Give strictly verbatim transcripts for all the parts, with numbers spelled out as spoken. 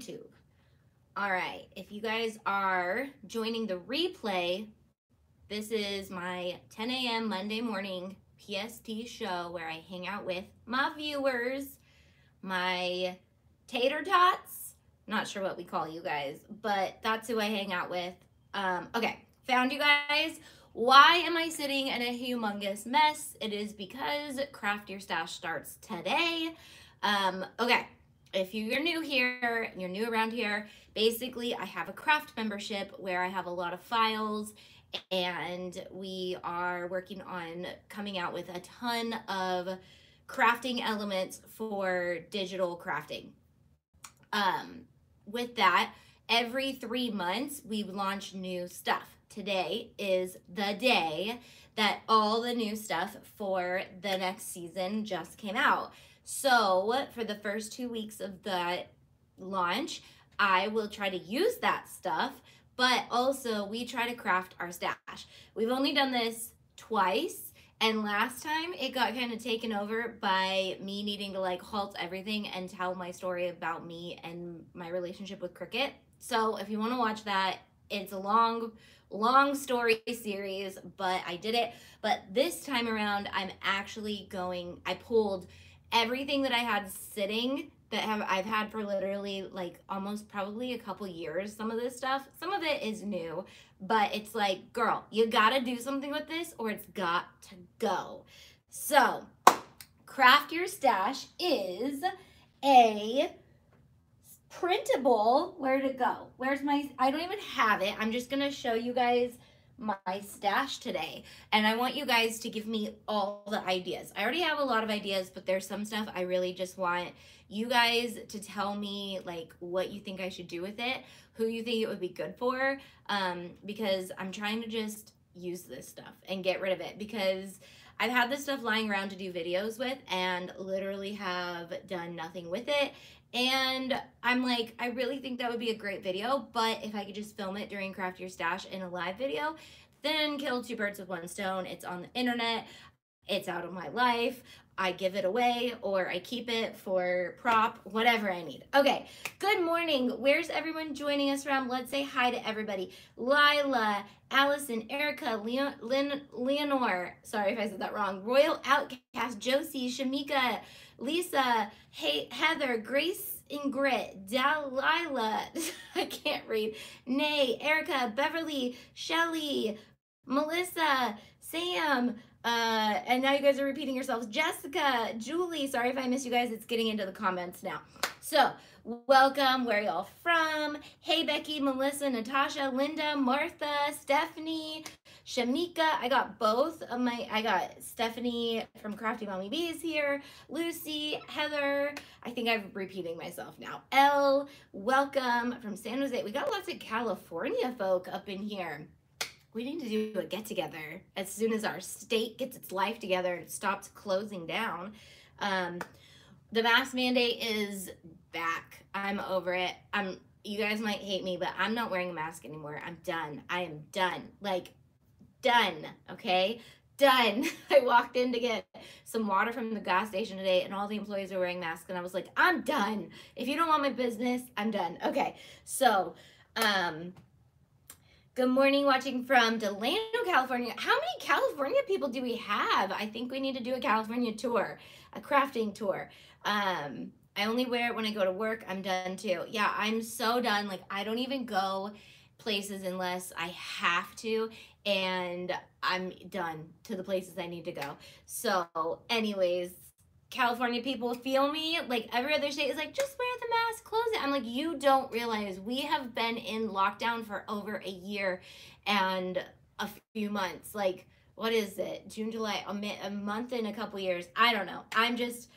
YouTube. All right, if you guys are joining the replay, this is my ten a m Monday morning P S T show where I hang out with my viewers, my tater tots, not sure what we call you guys, but that's who I hang out with. Um, okay, found you guys. Why am I sitting in a humongous mess? It is because Craft Your Stash starts today. Um, okay, if you're new here, you're new around here, basically I have a craft membership where I have a lot of files and we are working on coming out with a ton of crafting elements for digital crafting. Um, with that, every three months we launch new stuff. Today is the day that all the new stuff for the next season just came out. So for the first two weeks of the launch, I will try to use that stuff, but also we try to craft our stash. We've only done this twice, and last time it got kind of taken over by me needing to like halt everything and tell my story about me and my relationship with Cricut. So if you want to watch that, it's a long, long story series, but I did it. But this time around, I'm actually going, I pulled everything that I had sitting that have I've had for literally like almost probably a couple years. Some of this stuff, some of it is new, but it's like, girl, you gotta do something with this or it's got to go. So Craft Your Stash is a printable, where to go? Where's my, I don't even have it. I'm just gonna show you guys my stash today. And I want you guys to give me all the ideas. I already have a lot of ideas, but there's some stuff I really just want you guys to tell me like what you think I should do with it, who you think it would be good for, um, because I'm trying to just use this stuff and get rid of it because I've had this stuff lying around to do videos with and literally have done nothing with it. And I'm like, I really think that would be a great video, but if I could just film it during Craft Your Stash in a live video, then kill two birds with one stone. It's on the internet, it's out of my life, I give it away or I keep it for prop, whatever I need. Okay, good morning. Where's everyone joining us from? Let's say hi to everybody. Lila, Allison, Erica, Leon, Lynn, Leonore, sorry if I said that wrong, Royal Outcast, Josie, Shamika, Lisa, Hey, Heather, Grace and Grit, Delilah, I can't read, Nay, Erica, Beverly, Shelly, Melissa, Sam, uh, and now you guys are repeating yourselves, Jessica, Julie, sorry if I miss you guys, it's getting into the comments now. So, welcome, where y'all from? Hey, Becky, Melissa, Natasha, Linda, Martha, Stephanie, Shamika. I got both of my, I got Stephanie from Crafty Mommy Bees here, Lucy, Heather, I think I'm repeating myself now, Elle, welcome from San Jose. We got lots of California folk up in here. We need to do a get-together as soon as our state gets its life together and stops closing down. Um, the mask mandate is back. I'm over it. I'm, you guys might hate me, but I'm not wearing a mask anymore. I'm done. I am done. Like, done. Okay? Done. I walked in to get some water from the gas station today, and all the employees were wearing masks, and I was like, I'm done. If you don't want my business, I'm done. Okay. So, um... good morning, watching from Delano, California. How many California people do we have? I think we need to do a California tour, a crafting tour. Um, I only wear it when I go to work. I'm done too. Yeah, I'm so done. Like, I don't even go places unless I have to, and I'm done to the places I need to go. So anyways, California people feel me. Like, every other state is like, just wear the mask, close it. I'm like, you don't realize we have been in lockdown for over a year and a few months. Like, what is it? June, July, a month and a couple years. I don't know. I'm just,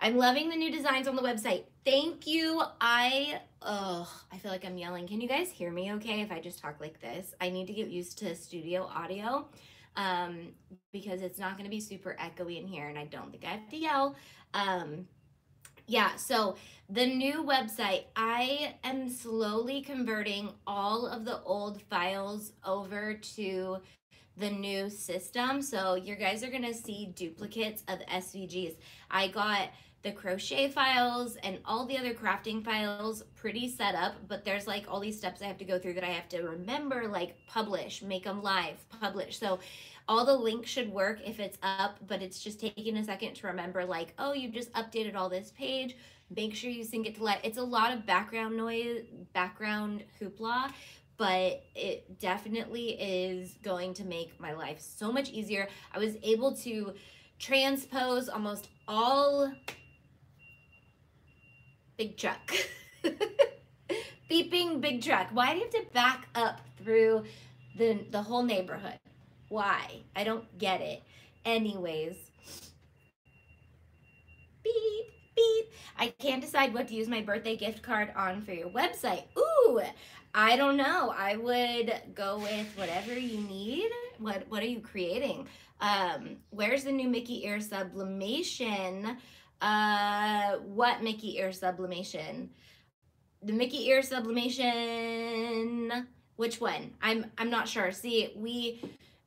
I'm loving the new designs on the website. Thank you. I, oh, I feel like I'm yelling. Can you guys hear me okay if I just talk like this? I need to get used to studio audio. Um, because it's not going to be super echoey in here and I don't think I have to yell. Um, yeah, so the new website, I am slowly converting all of the old files over to the new system. So you guys are going to see duplicates of S V Gs. I got the crochet files and all the other crafting files pretty set up, but there's like all these steps I have to go through that I have to remember, like publish, make them live, publish. So all the links should work if it's up, but it's just taking a second to remember like, oh, you just updated all this page. Make sure you sync it to live. It's a lot of background noise, background hoopla, but it definitely is going to make my life so much easier. I was able to transpose almost all big truck. Beeping big truck. Why do you have to back up through the, the whole neighborhood? Why? I don't get it. Anyways. Beep, beep. I can't decide what to use my birthday gift card on for your website. Ooh, I don't know. I would go with whatever you need. What, what are you creating? Um, where's the new Mickey ear sublimation? Uh, what Mickey ear sublimation? The Mickey ear sublimation, which one? I'm, I'm not sure. See, we,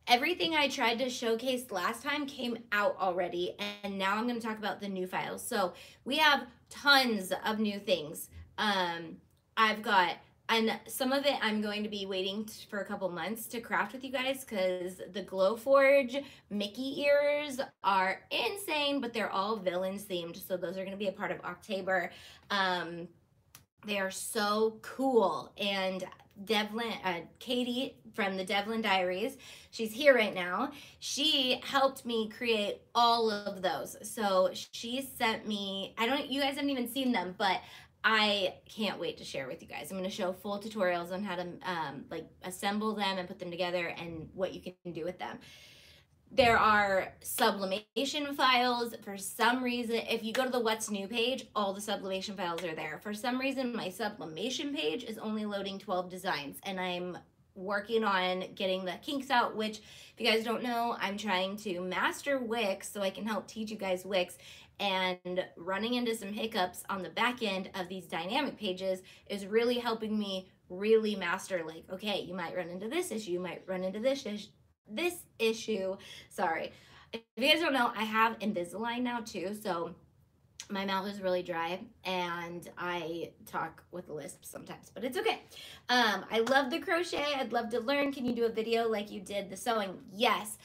everything I tried to showcase last time came out already. And now I'm going to talk about the new files. So we have tons of new things. Um, I've got, and some of it I'm going to be waiting for a couple months to craft with you guys because the Glowforge Mickey ears are insane, but they're all villains themed. So those are gonna be a part of October. Um, they are so cool. And Devlin, uh, Katie from the Devlin Diaries, she's here right now. She helped me create all of those. So she sent me, I don't, you guys haven't even seen them, but I can't wait to share with you guys. I'm going to show full tutorials on how to um, like assemble them and put them together and what you can do with them. There are sublimation files. For some reason, if you go to the What's New page, all the sublimation files are there. For some reason, my sublimation page is only loading twelve designs, and I'm working on getting the kinks out, which if you guys don't know, I'm trying to master Wix so I can help teach you guys Wix, and running into some hiccups on the back end of these dynamic pages is really helping me really master, like, okay, you might run into this issue, you might run into this issue, this issue, sorry. If you guys don't know, I have Invisalign now too, so my mouth is really dry and I talk with a lisp sometimes, but it's okay. Um, I love the crochet. I'd love to learn. Can you do a video like you did the sewing? Yes.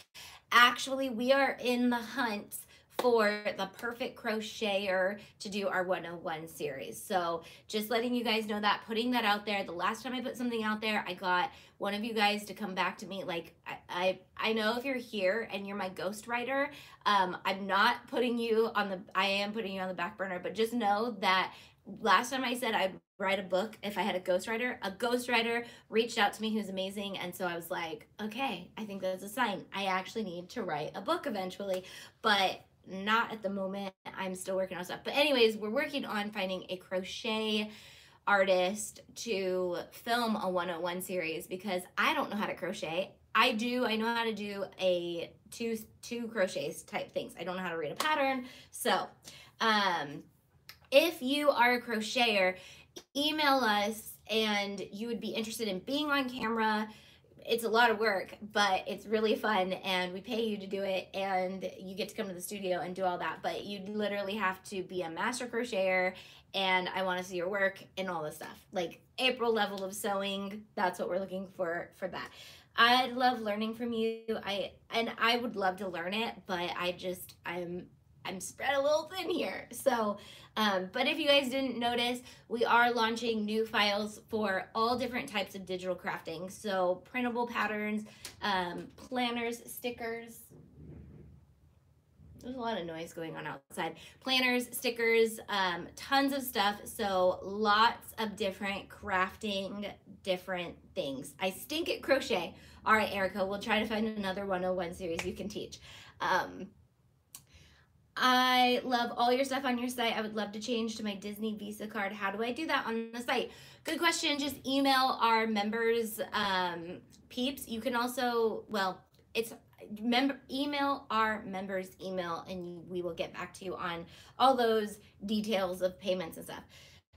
Actually, we are in the hunt for the perfect crocheter to do our one oh one series. So just letting you guys know that, putting that out there. The last time I put something out there, I got one of you guys to come back to me. Like, I I, I know if you're here and you're my ghostwriter, um, I'm not putting you on the, I am putting you on the back burner, but just know that last time I said I'd write a book if I had a ghostwriter, a ghostwriter reached out to me who's amazing. And so I was like, okay, I think that's a sign. I actually need to write a book eventually, but not at the moment. I'm still working on stuff. But anyways, we're working on finding a crochet artist to film a one oh one series because I don't know how to crochet. I do. I know how to do a two, two crochets type things. I don't know how to read a pattern. So um, if you are a crocheter, email us and you would be interested in being on camera. It's a lot of work, but it's really fun and we pay you to do it and you get to come to the studio and do all that, but you literally have to be a master crocheter and I want to see your work and all this stuff. Like April level of sewing, that's what we're looking for for that. I love learning from you. I and I would love to learn it, but I just, I'm I'm spread a little thin here. So, um, but if you guys didn't notice, we are launching new files for all different types of digital crafting. So printable patterns, um, planners, stickers. There's a lot of noise going on outside. Planners, stickers, um, tons of stuff. So lots of different crafting, different things. I stink at crochet. All right, Erica, we'll try to find another one oh one series you can teach. Um, I love all your stuff on your site. I would love to change to my Disney Visa card. How do I do that on the site? Good question. Just email our members, um, peeps. You can also, well, it's member email our members email and you, we will get back to you on all those details of payments and stuff.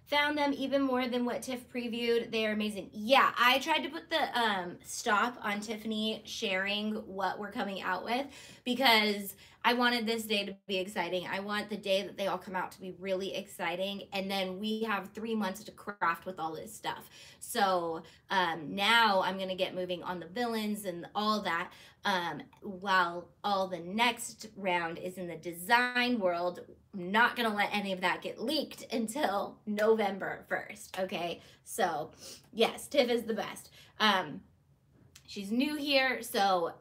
Found them even more than what Tiff previewed. They are amazing. Yeah, I tried to put the um, stop on Tiffany sharing what we're coming out with because I wanted this day to be exciting. I want the day that they all come out to be really exciting. And then we have three months to craft with all this stuff. So um, now I'm going to get moving on the villains and all that. Um, while all the next round is in the design world, I'm not going to let any of that get leaked until November first. Okay. So yes, Tiff is the best. Um, she's new here. So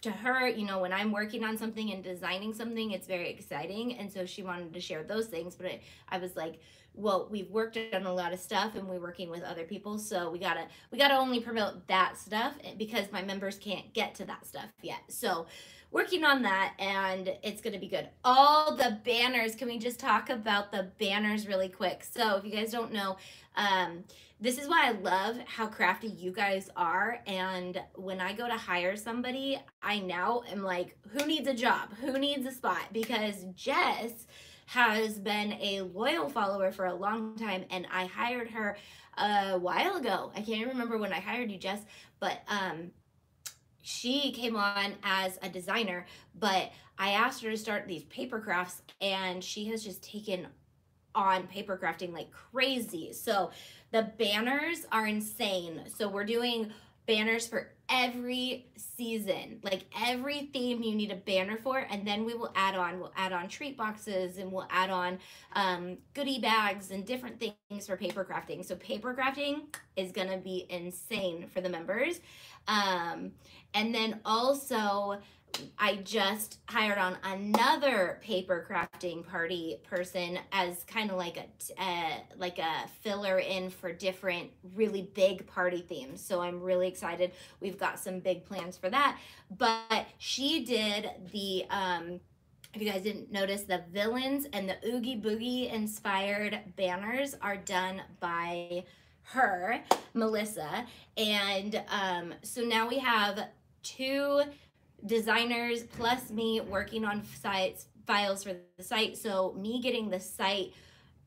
to her, you know, when I'm working on something and designing something, it's very exciting. And so she wanted to share those things. But I, I was like, well, we've worked on a lot of stuff and we're working with other people. So we gotta, we gotta only promote that stuff because my members can't get to that stuff yet. So working on that, and it's gonna be good. All the banners, can we just talk about the banners really quick? So if you guys don't know, um, this is why I love how crafty you guys are. And when I go to hire somebody, I now am like, who needs a job? Who needs a spot? Because Jess has been a loyal follower for a long time, and I hired her a while ago. I can't remember when I hired you, Jess, but um, she came on as a designer, but I asked her to start these paper crafts, and she has just taken on paper crafting like crazy. So the banners are insane. So we're doing banners for every season, like every theme you need a banner for, and then we will add on, we'll add on treat boxes, and we'll add on um, goodie bags and different things for paper crafting. So paper crafting is gonna be insane for the members. Um, and then also, I just hired on another paper crafting party person as kind of like a uh, like a filler in for different really big party themes. So I'm really excited. We've got some big plans for that. But she did the, um, if you guys didn't notice, the villains and the Oogie Boogie inspired banners are done by her, Melissa. And um, so now we have two designers plus me working on sites files for the site. So me getting the site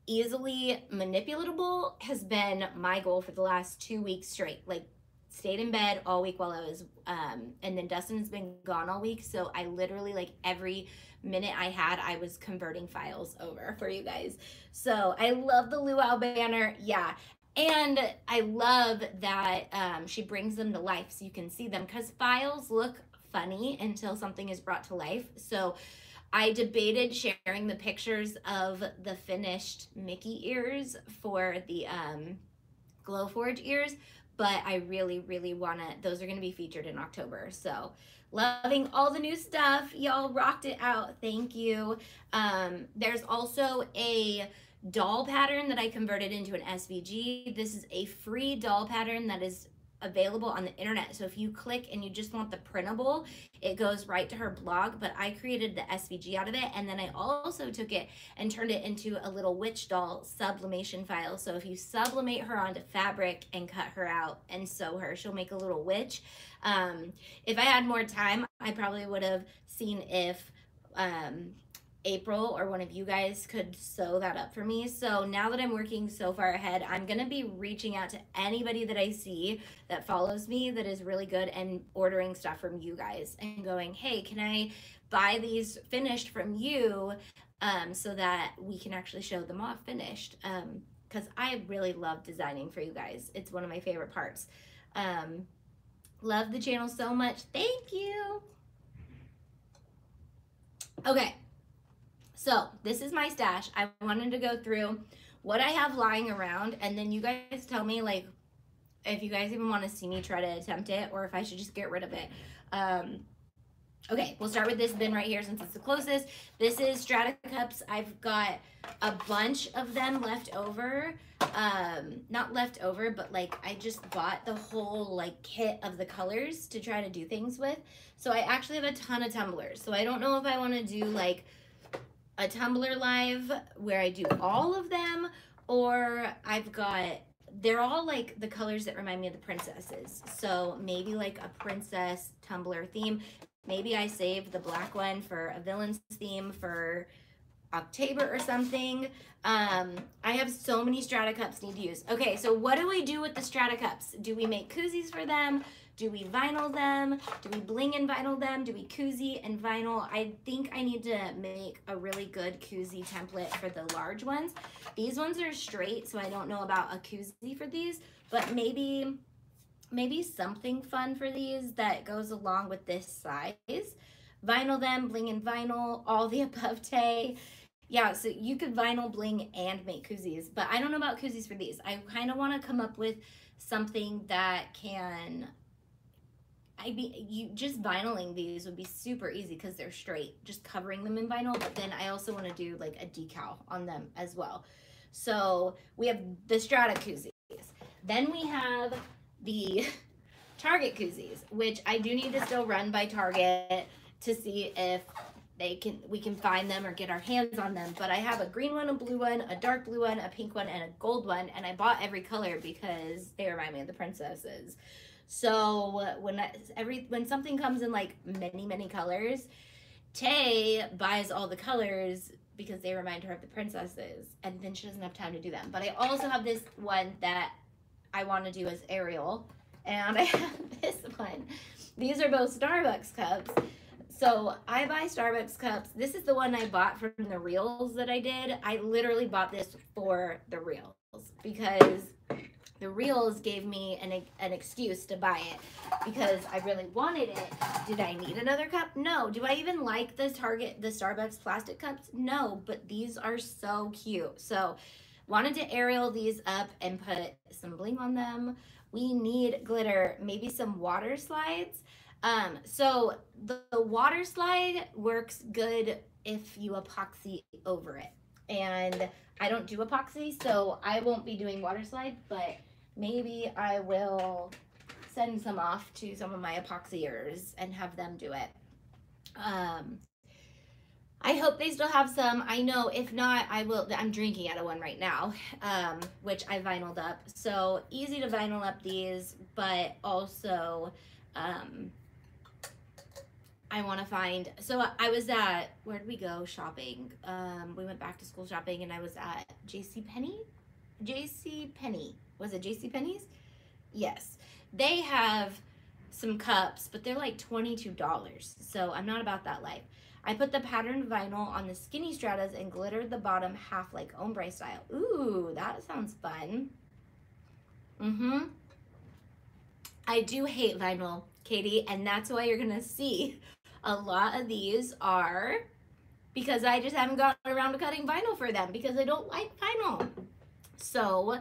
easily manipulatable has been my goal for the last two weeks straight. Like, stayed in bed all week while I was um and then Dustin has been gone all week, so I literally, like, every minute I had, I was converting files over for you guys. So I love the luau banner. Yeah. And I love that um she brings them to life so you can see them, because files look funny until something is brought to life. So I debated sharing the pictures of the finished Mickey ears for the um, Glowforge ears, but I really, really want to, those are going to be featured in October. So loving all the new stuff. Y'all rocked it out. Thank you. Um, there's also a doll pattern that I converted into an S V G. This is a free doll pattern that is available on the internet. So if you click and you just want the printable, it goes right to her blog, but I created the S V G out of it. And then I also took it and turned it into a little witch doll sublimation file. So if you sublimate her onto fabric and cut her out and sew her, she'll make a little witch. Um, if I had more time, I probably would have seen if um, April or one of you guys could sew that up for me. So now that I'm working so far ahead, I'm gonna be reaching out to anybody that I see that follows me that is really good and ordering stuff from you guys and going, hey, can I buy these finished from you um, so that we can actually show them off finished? Um, because I really love designing for you guys. It's one of my favorite parts. Um, love the channel so much. Thank you. Okay. So this is my stash. I wanted to go through what I have lying around, and then you guys tell me, like, if you guys even want to see me try to attempt it or if I should just get rid of it. Um, okay, we'll start with this bin right here since it's the closest. This is Stratacups. I've got a bunch of them left over. Um, not left over, but, like, I just bought the whole, like, kit of the colors to try to do things with. So I actually have a ton of tumblers. So I don't know if I want to do, like, a Tumblr live where I do all of them, or I've got, they're all like the colors that remind me of the princesses. So maybe like a princess Tumblr theme. Maybe I save the black one for a villain's theme for October or something. Um, I have so many Stratacups to use. Okay, so what do we do with the Stratacups? Do we make koozies for them? Do we vinyl them? Do we bling and vinyl them? Do we koozie and vinyl? I think I need to make a really good koozie template for the large ones. These ones are straight, so I don't know about a koozie for these, but maybe, maybe something fun for these that goes along with this size. Vinyl them, bling and vinyl, all the above tay. Yeah, so you could vinyl, bling, and make koozies, but I don't know about koozies for these. I kind of want to come up with something that can, I be you just vinyling these would be super easy because they're straight, just covering them in vinyl, but then I also want to do like a decal on them as well. So we have the Strata koozies. Then we have the Target koozies, which I do need to still run by Target to see if they can, we can find them or get our hands on them. But I have a green one, a blue one, a dark blue one, a pink one, and a gold one. And I bought every color because they remind me of the princesses. So when I, every when something comes in like many, many colors, Tay buys all the colors because they remind her of the princesses. And then she doesn't have time to do them. But I also have this one that I want to do as Ariel. And I have this one. These are both Starbucks cups. So I buy Starbucks cups. This is the one I bought from the reels that I did. I literally bought this for the reels because the reels gave me an, an excuse to buy it because I really wanted it. Did I need another cup? No. Do I even like the Target, the Starbucks plastic cups? No, but these are so cute. So wanted to aerial these up and put some bling on them. We need glitter, maybe some water slides. Um, so the, the water slide works good if you epoxy over it. And I don't do epoxy, so I won't be doing water slide, but maybe I will send some off to some of my epoxiers and have them do it. Um, I hope they still have some. I know if not, I will, I'm drinking out of one right now, um, which I vinyled up. So easy to vinyl up these, but also, um, I want to find, so I was at, where'd we go shopping? Um, we went back to school shopping and I was at J C Penney, J C Penney. Was it J C Penney's? Yes. They have some cups, but they're like twenty-two dollars. So I'm not about that life. I put the patterned vinyl on the skinny stratas and glittered the bottom half like ombre style. Ooh, that sounds fun. Mm-hmm. I do hate vinyl, Katie, and that's why you're gonna see a lot of these are because I just haven't gotten around to cutting vinyl for them because I don't like vinyl. So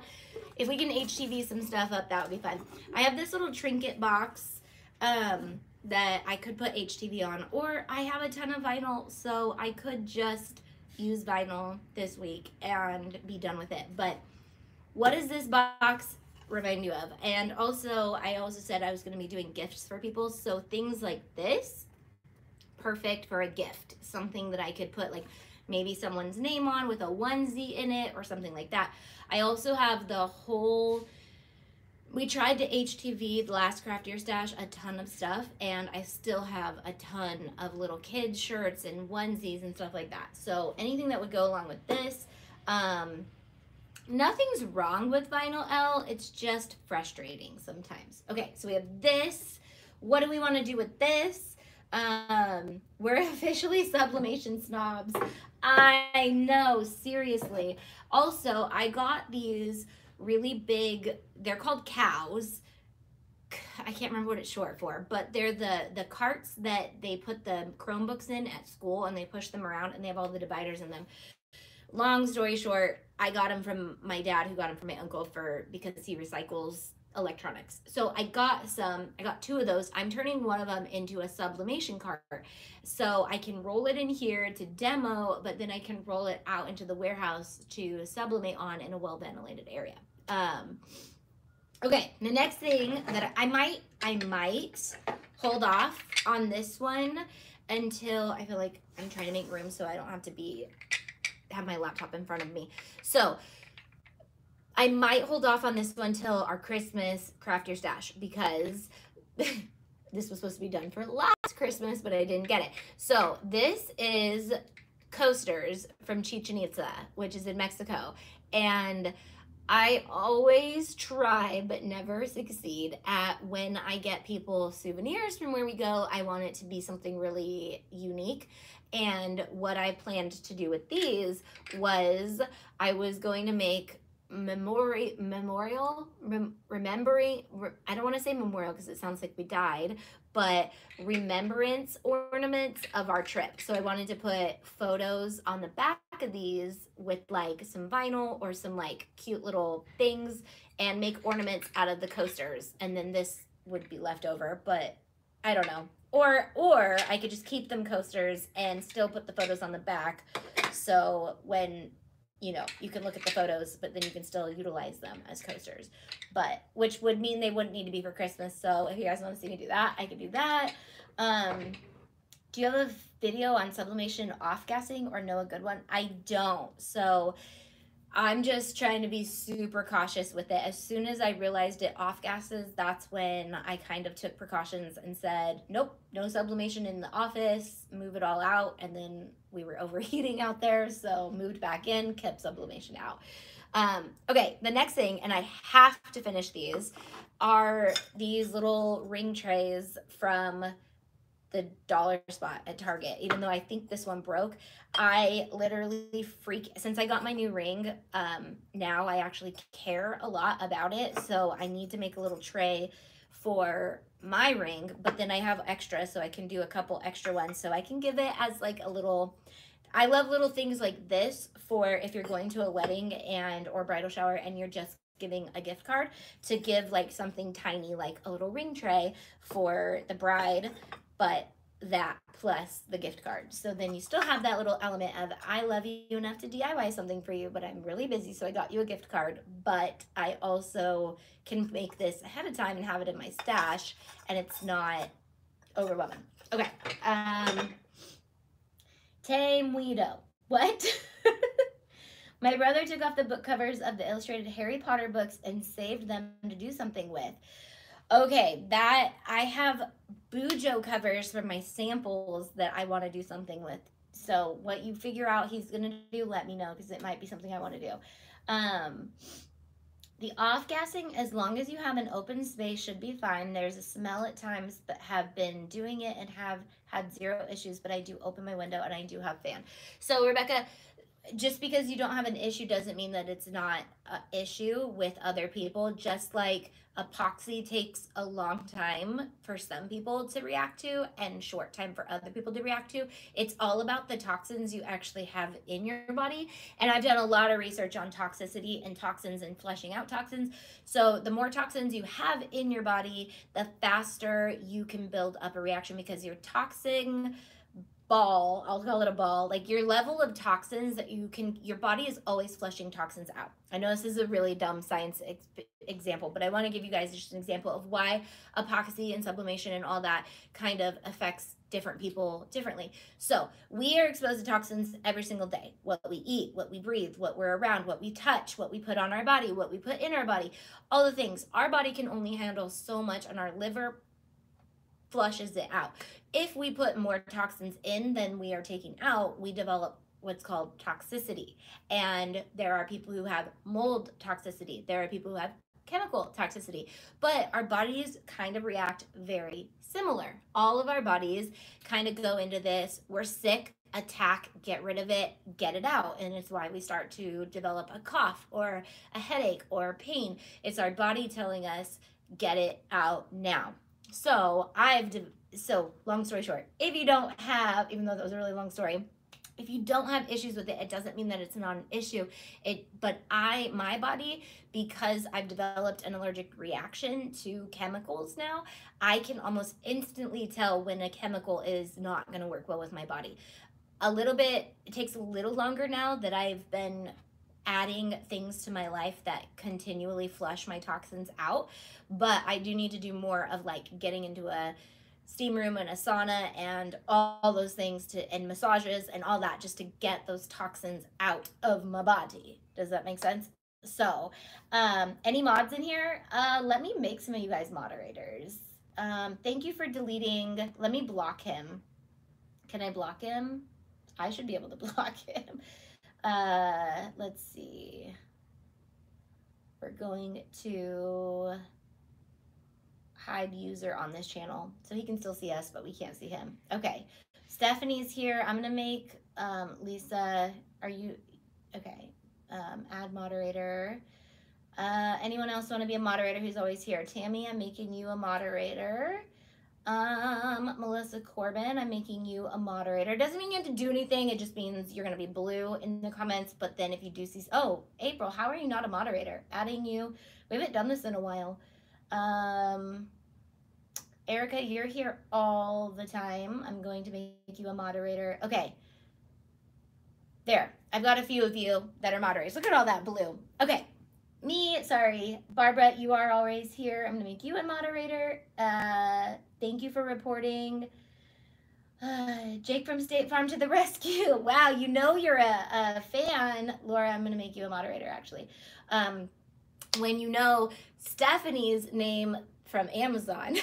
if we can H T V some stuff up, that would be fun. I have this little trinket box um, that I could put H T V on, or I have a ton of vinyl, so I could just use vinyl this week and be done with it. But what is this box remind you of? And also, I also said I was going to be doing gifts for people, so things like this, perfect for a gift, something that I could put like maybe someone's name on with a onesie in it or something like that. I also have the whole, we tried to H T V the last Craft Your Stash a ton of stuff, and I still have a ton of little kids shirts and onesies and stuff like that. So anything that would go along with this. um Nothing's wrong with vinyl, L. It's just frustrating sometimes. Okay, so we have this. What do we want to do with this? Um, we're officially sublimation snobs. I know, seriously. Also, I got these really big, they're called cows. I can't remember what it's short for, but they're the, the carts that they put the Chromebooks in at school and they push them around and they have all the dividers in them. Long story short, I got them from my dad, who got them from my uncle for, because he recycles electronics. So I got some, I got two of those. I'm turning one of them into a sublimation cart. So I can roll it in here to demo, but then I can roll it out into the warehouse to sublimate on in a well-ventilated area. Um, okay, the next thing that I might, I might hold off on this one until I feel like I'm trying to make room so I don't have to be have my laptop in front of me. So I might hold off on this one till our Christmas Craft Your Stash because this was supposed to be done for last Christmas, but I didn't get it. So this is coasters from Chichen Itza, which is in Mexico. And I always try, but never succeed at, when I get people souvenirs from where we go, I want it to be something really unique. And what I planned to do with these was I was going to make memori memorial, rem remembering, re I don't want to say memorial because it sounds like we died, but remembrance ornaments of our trip. So I wanted to put photos on the back of these with like some vinyl or some like cute little things and make ornaments out of the coasters. And then this would be left over, but I don't know. Or, or I could just keep them coasters and still put the photos on the back. So when, you know, you can look at the photos, but then you can still utilize them as coasters, but which would mean they wouldn't need to be for Christmas. So if you guys want to see me do that, I could do that. Um, do you have a video on sublimation off-gassing or know a good one? I don't. So I'm just trying to be super cautious with it. As soon as I realized it off-gasses, that's when I kind of took precautions and said, nope, no sublimation in the office, move it all out. And then we were overheating out there, so moved back in, kept sublimation out. Um, okay, the next thing, and I have to finish these, are these little ring trays from the dollar spot at Target. Even though I think this one broke, I literally freak, since I got my new ring, um, now I actually care a lot about it. So I need to make a little tray for my ring, but then I have extra, so I can do a couple extra ones. So I can give it as like a little, I love little things like this for if you're going to a wedding and or bridal shower and you're just giving a gift card, to give like something tiny, like a little ring tray for the bride, but that plus the gift card. So then you still have that little element of, I love you enough to D I Y something for you, but I'm really busy, so I got you a gift card, but I also can make this ahead of time and have it in my stash, and it's not overwhelming. Okay. Um, Tame Weedo. What? My brother took off the book covers of the illustrated Harry Potter books and saved them to do something with. Okay, that, I have Bujo covers for my samples that I want to do something with. So what you figure out he's going to do, let me know, because it might be something I want to do. Um, the off-gassing, as long as you have an open space, should be fine. There's a smell at times, but have been doing it and have had zero issues, but I do open my window and I do have fan. So Rebecca, just because you don't have an issue doesn't mean that it's not an issue with other people. Just like epoxy takes a long time for some people to react to and short time for other people to react to. It's all about the toxins you actually have in your body. And I've done a lot of research on toxicity and toxins and flushing out toxins. So the more toxins you have in your body, the faster you can build up a reaction, because your toxin ball, I'll call it a ball, like your level of toxins that you can, your body is always flushing toxins out. I know this is a really dumb science ex example, but I want to give you guys just an example of why epoxy and sublimation and all that kind of affects different people differently. So we are exposed to toxins every single day. What we eat, what we breathe, what we're around, what we touch, what we put on our body, what we put in our body, all the things. Our body can only handle so much, and our liver flushes it out. If we put more toxins in than we are taking out, we develop what's called toxicity. And there are people who have mold toxicity. There are people who have chemical toxicity. But our bodies kind of react very similar. All of our bodies kind of go into this, we're sick, attack, get rid of it, get it out. And it's why we start to develop a cough or a headache or pain. It's our body telling us, get it out now. So I've, so long story short, if you don't have, even though that was a really long story, if you don't have issues with it, it doesn't mean that it's not an issue. It, but I, my body, because I've developed an allergic reaction to chemicals now, I can almost instantly tell when a chemical is not going to work well with my body. A little bit, it takes a little longer now that I've been adding things to my life that continually flush my toxins out, but I do need to do more of like getting into a steam room and a sauna and all those things to, and massages and all that, just to get those toxins out of my body. Does that make sense? So um, any mods in here? Uh, let me make some of you guys moderators. Um, thank you for deleting. Let me block him. Can I block him? I should be able to block him. Uh, let's see. We're going to hide user on this channel so he can still see us, but we can't see him. Okay. Stephanie's here. I'm going to make um, Lisa. Are you okay? Um, add moderator. Uh, anyone else want to be a moderator who's always here? Tammy, I'm making you a moderator. Um, Melissa Corbin, I'm making you a moderator. It doesn't mean you have to do anything. It just means you're going to be blue in the comments. But then if you do see, oh, April, how are you not a moderator? Adding you. We haven't done this in a while. Um, Erica, you're here all the time. I'm going to make you a moderator. Okay. There. I've got a few of you that are moderators. Look at all that blue. Okay. Me, sorry. Barbara, you are always here. I'm going to make you a moderator. Uh, thank you for reporting. Uh, Jake from State Farm to the rescue. Wow, you know you're a, a fan. Laura, I'm going to make you a moderator, actually. Um, when you know Stephanie's name from Amazon,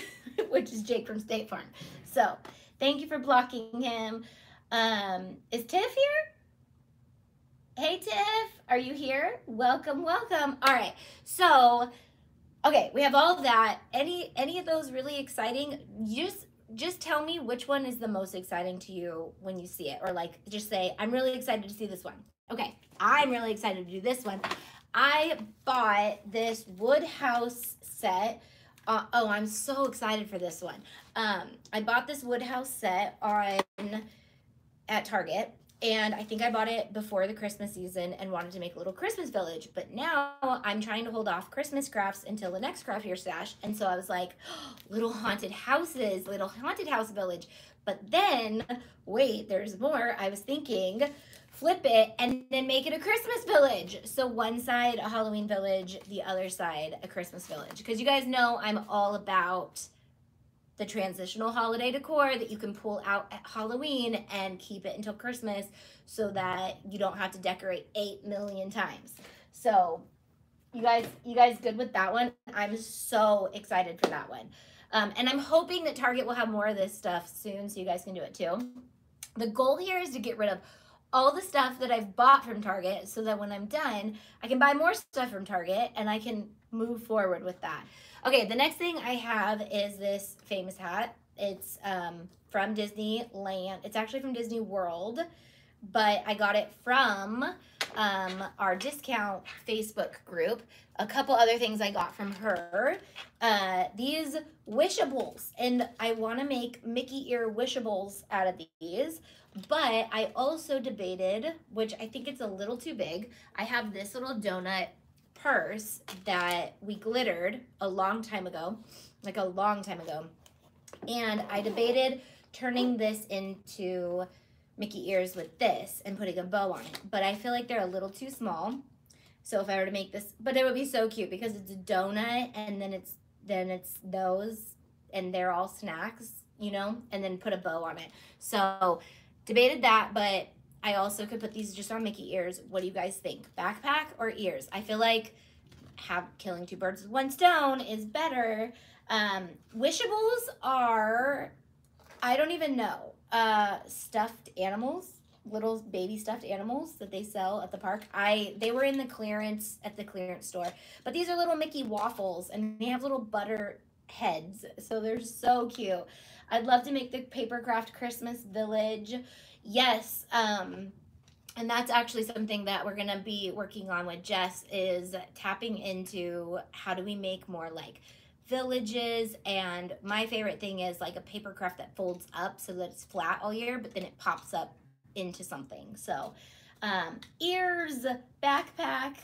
which is Jake from State Farm. So thank you for blocking him. Um, is Tiff here? Hey, Tiff, are you here? Welcome, welcome. All right, so, okay, we have all of that. Any any of those really exciting? Just, just tell me which one is the most exciting to you when you see it, or like just say, I'm really excited to see this one. Okay, I'm really excited to do this one. I bought this Woodhouse set. Uh, oh, I'm so excited for this one. Um, I bought this Woodhouse set on at Target. And I think I bought it before the Christmas season and wanted to make a little Christmas village. But now I'm trying to hold off Christmas crafts until the next Craft Your Stash. And so I was like, oh, little haunted houses, little haunted house village. But then, wait, there's more. I was thinking, flip it and then make it a Christmas village. So one side, a Halloween village, the other side, a Christmas village. Because you guys know I'm all about the transitional holiday decor that you can pull out at Halloween and keep it until Christmas so that you don't have to decorate eight million times. So you guys, you guys good with that one? I'm so excited for that one. Um, and I'm hoping that Target will have more of this stuff soon so you guys can do it too. The goal here is to get rid of all the stuff that I've bought from Target so that when I'm done, I can buy more stuff from Target and I can move forward with that. Okay, the next thing I have is this famous hat. It's um, from Disneyland. It's actually from Disney World, but I got it from um, our discount Facebook group. A couple other things I got from her. Uh, these Wishables, and I wanna make Mickey ear Wishables out of these, but I also debated, which I think it's a little too big. I have this little donut purse that we glittered a long time ago, like a long time ago. And I debated turning this into Mickey ears with this and putting a bow on it, but I feel like they're a little too small. So if I were to make this, but it would be so cute because it's a donut and then it's, then it's those and they're all snacks, you know, and then put a bow on it. So debated that, but I also could put these just on Mickey ears. What do you guys think? Backpack or ears? I feel like have killing two birds with one stone is better. Um, wishables are, I don't even know, uh, stuffed animals, little baby stuffed animals that they sell at the park. I They were in the clearance, at the clearance store. But these are little Mickey waffles, and they have little butter heads, so they're so cute. I'd love to make the paper craft Christmas village. Yes, um, and that's actually something that we're gonna be working on with Jess, is tapping into how do we make more like villages. And my favorite thing is like a paper craft that folds up so that it's flat all year, but then it pops up into something. So um, ears, backpack,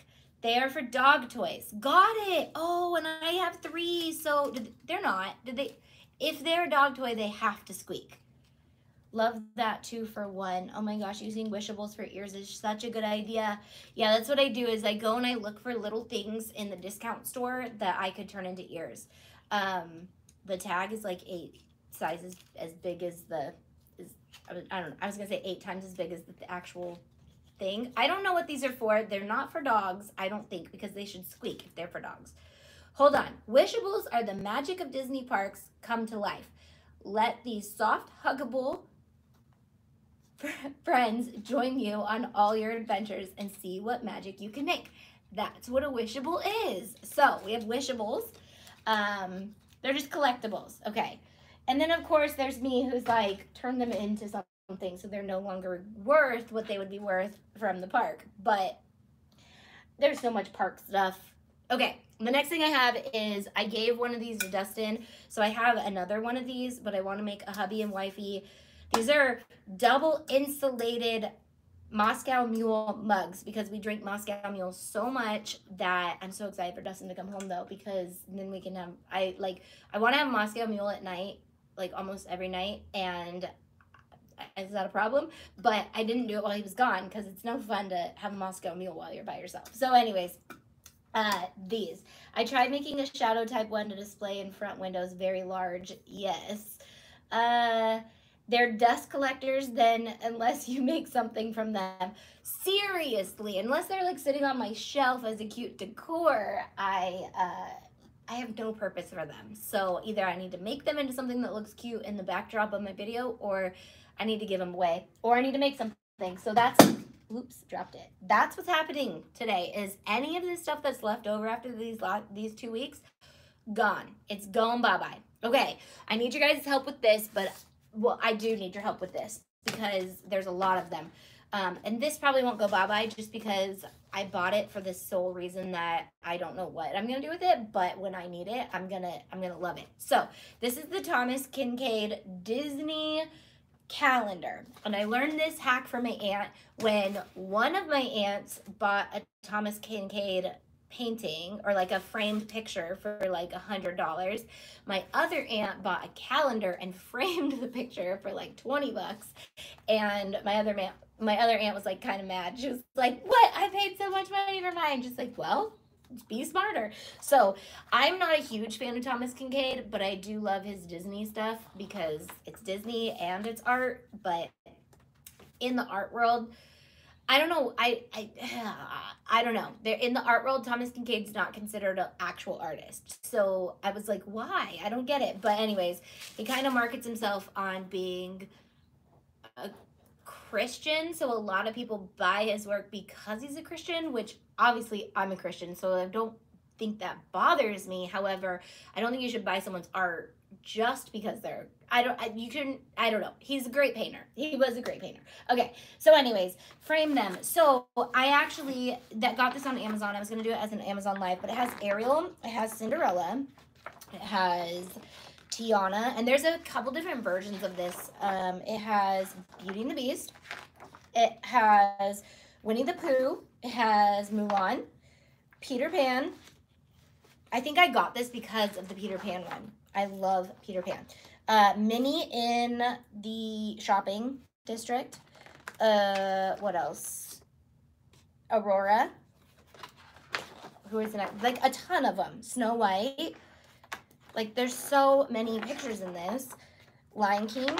they are for dog toys. Got it. Oh, and I have three, so did, they're not, did they? If they're a dog toy, they have to squeak. Love that two for one. Oh my gosh, using Wishables for ears is such a good idea. Yeah, that's what I do, is I go and I look for little things in the discount store that I could turn into ears. Um, the tag is like eight sizes as big as the, is, I don't know, I was gonna say eight times as big as the actual thing. I don't know what these are for. They're not for dogs, I don't think, because they should squeak if they're for dogs. Hold on. Wishables are the magic of Disney parks come to life. Let these soft, huggable friends join you on all your adventures and see what magic you can make. That's what a wishable is. So we have wishables. Um, they're just collectibles. Okay. And then of course there's me, who's like, turn them into something so they're no longer worth what they would be worth from the park. But there's so much park stuff. Okay. The next thing I have is, I gave one of these to Dustin, so I have another one of these, but I want to make a hubby and wifey. These are double insulated Moscow Mule mugs, because we drink Moscow Mule so much that I'm so excited for Dustin to come home, though, because then we can have, I like, I want to have Moscow Mule at night, like almost every night, and it's not a problem, but I didn't do it while he was gone, because it's no fun to have a Moscow Mule while you're by yourself. So anyways, uh these I tried making a shadow type one to display in front windows, very large. Yes. Uh they're dust collectors then, unless you make something from them. Seriously, unless they're like sitting on my shelf as a cute decor, I uh I have no purpose for them. So either I need to make them into something that looks cute in the backdrop of my video, or I need to give them away, or I need to make something. So that's, oops, dropped it. That's what's happening today, is any of this stuff that's left over after these these two weeks, gone. It's gone bye-bye. Okay, I need your guys' help with this, but, well, I do need your help with this, because there's a lot of them. Um, and this probably won't go bye-bye, just because I bought it for the sole reason that I don't know what I'm going to do with it, but when I need it, I'm going to I'm going to love it. So this is the Thomas Kinkade Disney calendar, and I learned this hack from my aunt when one of my aunts bought a Thomas Kinkade painting, or like a framed picture, for like a hundred dollars. My other aunt bought a calendar and framed the picture for like twenty bucks, and my other man my other aunt was like kind of mad. She was like, what, I paid so much money for mine. Just like, well, be smarter. So I'm not a huge fan of Thomas Kinkade, but I do love his Disney stuff, because it's Disney and it's art. But in the art world, I don't know. I I, I don't know. They're, in the art world, Thomas Kinkade's not considered an actual artist. So I was like, why? I don't get it. But anyways, he kind of markets himself on being a Christian. So a lot of people buy his work because he's a Christian, which obviously I'm a Christian, so I don't think that bothers me. However, I don't think you should buy someone's art just because they're, I don't, I, you shouldn't, I don't know. He's a great painter. He was a great painter. Okay. So anyways, frame them. So I actually that got this on Amazon. I was going to do it as an Amazon live, but it has Ariel, it has Cinderella, it has Tiana, and there's a couple different versions of this. Um, it has Beauty and the Beast. It has Winnie the Pooh. It has Mulan, Peter Pan. I think I got this because of the Peter Pan one. I love Peter Pan. Uh, Minnie in the shopping district. Uh, what else? Aurora. Who is the next? Like a ton of them. Snow White. Like there's so many pictures in this. Lion King,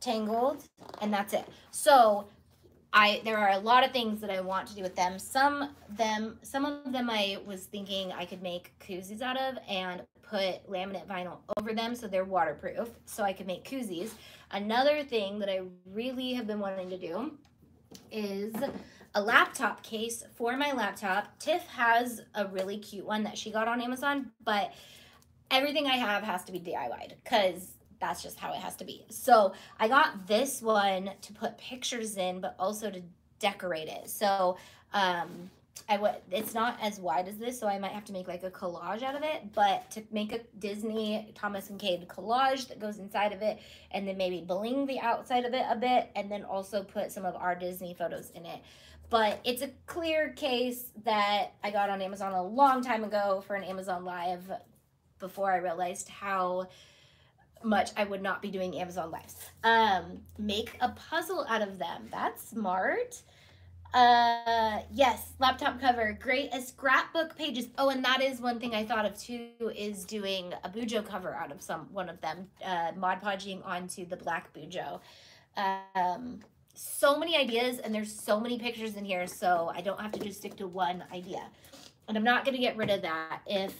Tangled, and that's it. So I, there are a lot of things that I want to do with them. Some them, some of them I was thinking I could make koozies out of and put laminate vinyl over them so they're waterproof, so I could make koozies. Another thing that I really have been wanting to do is a laptop case for my laptop. Tiff has a really cute one that she got on Amazon, but everything I have has to be D I Y'd, because that's just how it has to be. So I got this one to put pictures in, but also to decorate it. So um, I w it's not as wide as this, so I might have to make like a collage out of it, but to make a Disney Thomas Kinkade collage that goes inside of it, and then maybe bling the outside of it a bit, and then also put some of our Disney photos in it. But it's a clear case that I got on Amazon a long time ago for an Amazon Live, before I realized how much I would not be doing Amazon Lives. Um, make a puzzle out of them. That's smart. Uh, yes, laptop cover, great as scrapbook pages. Oh, and that is one thing I thought of too, is doing a Bujo cover out of some one of them, uh, Mod Podging onto the black Bujo. Um, so many ideas, and there's so many pictures in here, so I don't have to just stick to one idea. And I'm not gonna get rid of that if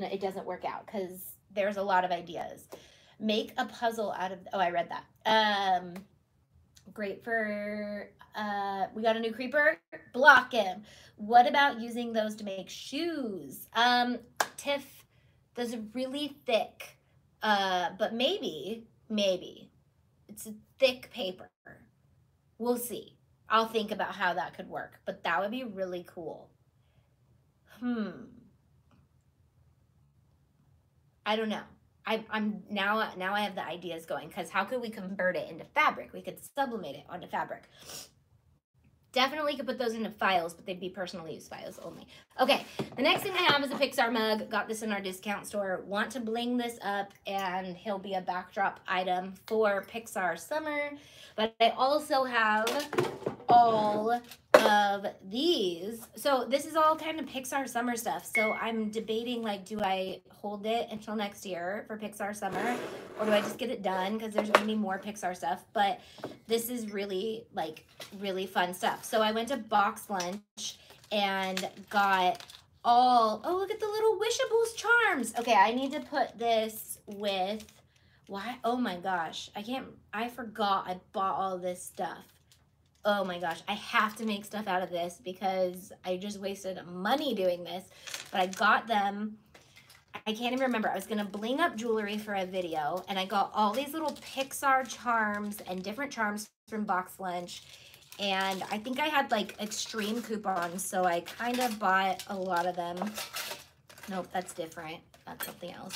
it doesn't work out, because there's a lot of ideas. Make a puzzle out of, oh, I read that. Um, Great for, uh, we got a new creeper, block him. What about using those to make shoes? Um, Tiff, those are really thick, uh, but maybe, maybe. It's a thick paper. We'll see. I'll think about how that could work, but that would be really cool. Hmm. I don't know. I, I'm now, now I have the ideas going, because how could we convert it into fabric? We could sublimate it onto fabric. Definitely could put those into files, but they'd be personal use files only. Okay, the next thing I have is a Pixar mug. Got this in our discount store. Want to bling this up, and he'll be a backdrop item for Pixar summer. But I also have all of these. So this is all kind of Pixar summer stuff. So I'm debating, like, do I hold it until next year for Pixar summer, or do I just get it done, because there's gonna be more Pixar stuff? But this is really, like, really fun stuff. So I went to BoxLunch and got all, oh, look at the little Wishables charms. Okay, I need to put this with, why, oh my gosh, I can't, I forgot I bought all this stuff. Oh my gosh, I have to make stuff out of this because I just wasted money doing this, but I got them. I can't even remember. I was gonna bling up jewelry for a video, and I got all these little Pixar charms and different charms from BoxLunch, and I think I had like extreme coupons, so I kind of bought a lot of them. Nope, that's different. That's something else.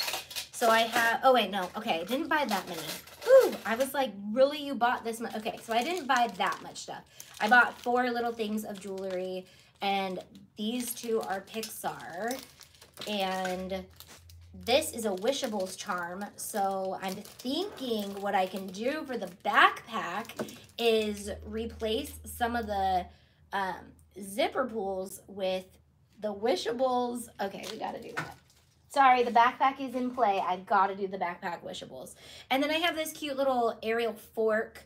So I have, oh wait, no, okay, I didn't buy that many. Ooh, I was like, really, you bought this much? Okay, so I didn't buy that much stuff. I bought four little things of jewelry, and these two are Pixar, and this is a Wishables charm, so I'm thinking what I can do for the backpack is replace some of the um, zipper pulls with the Wishables. Okay, we gotta do that. Sorry, the backpack is in play. I've got to do the backpack Wishables. And then I have this cute little aerial fork,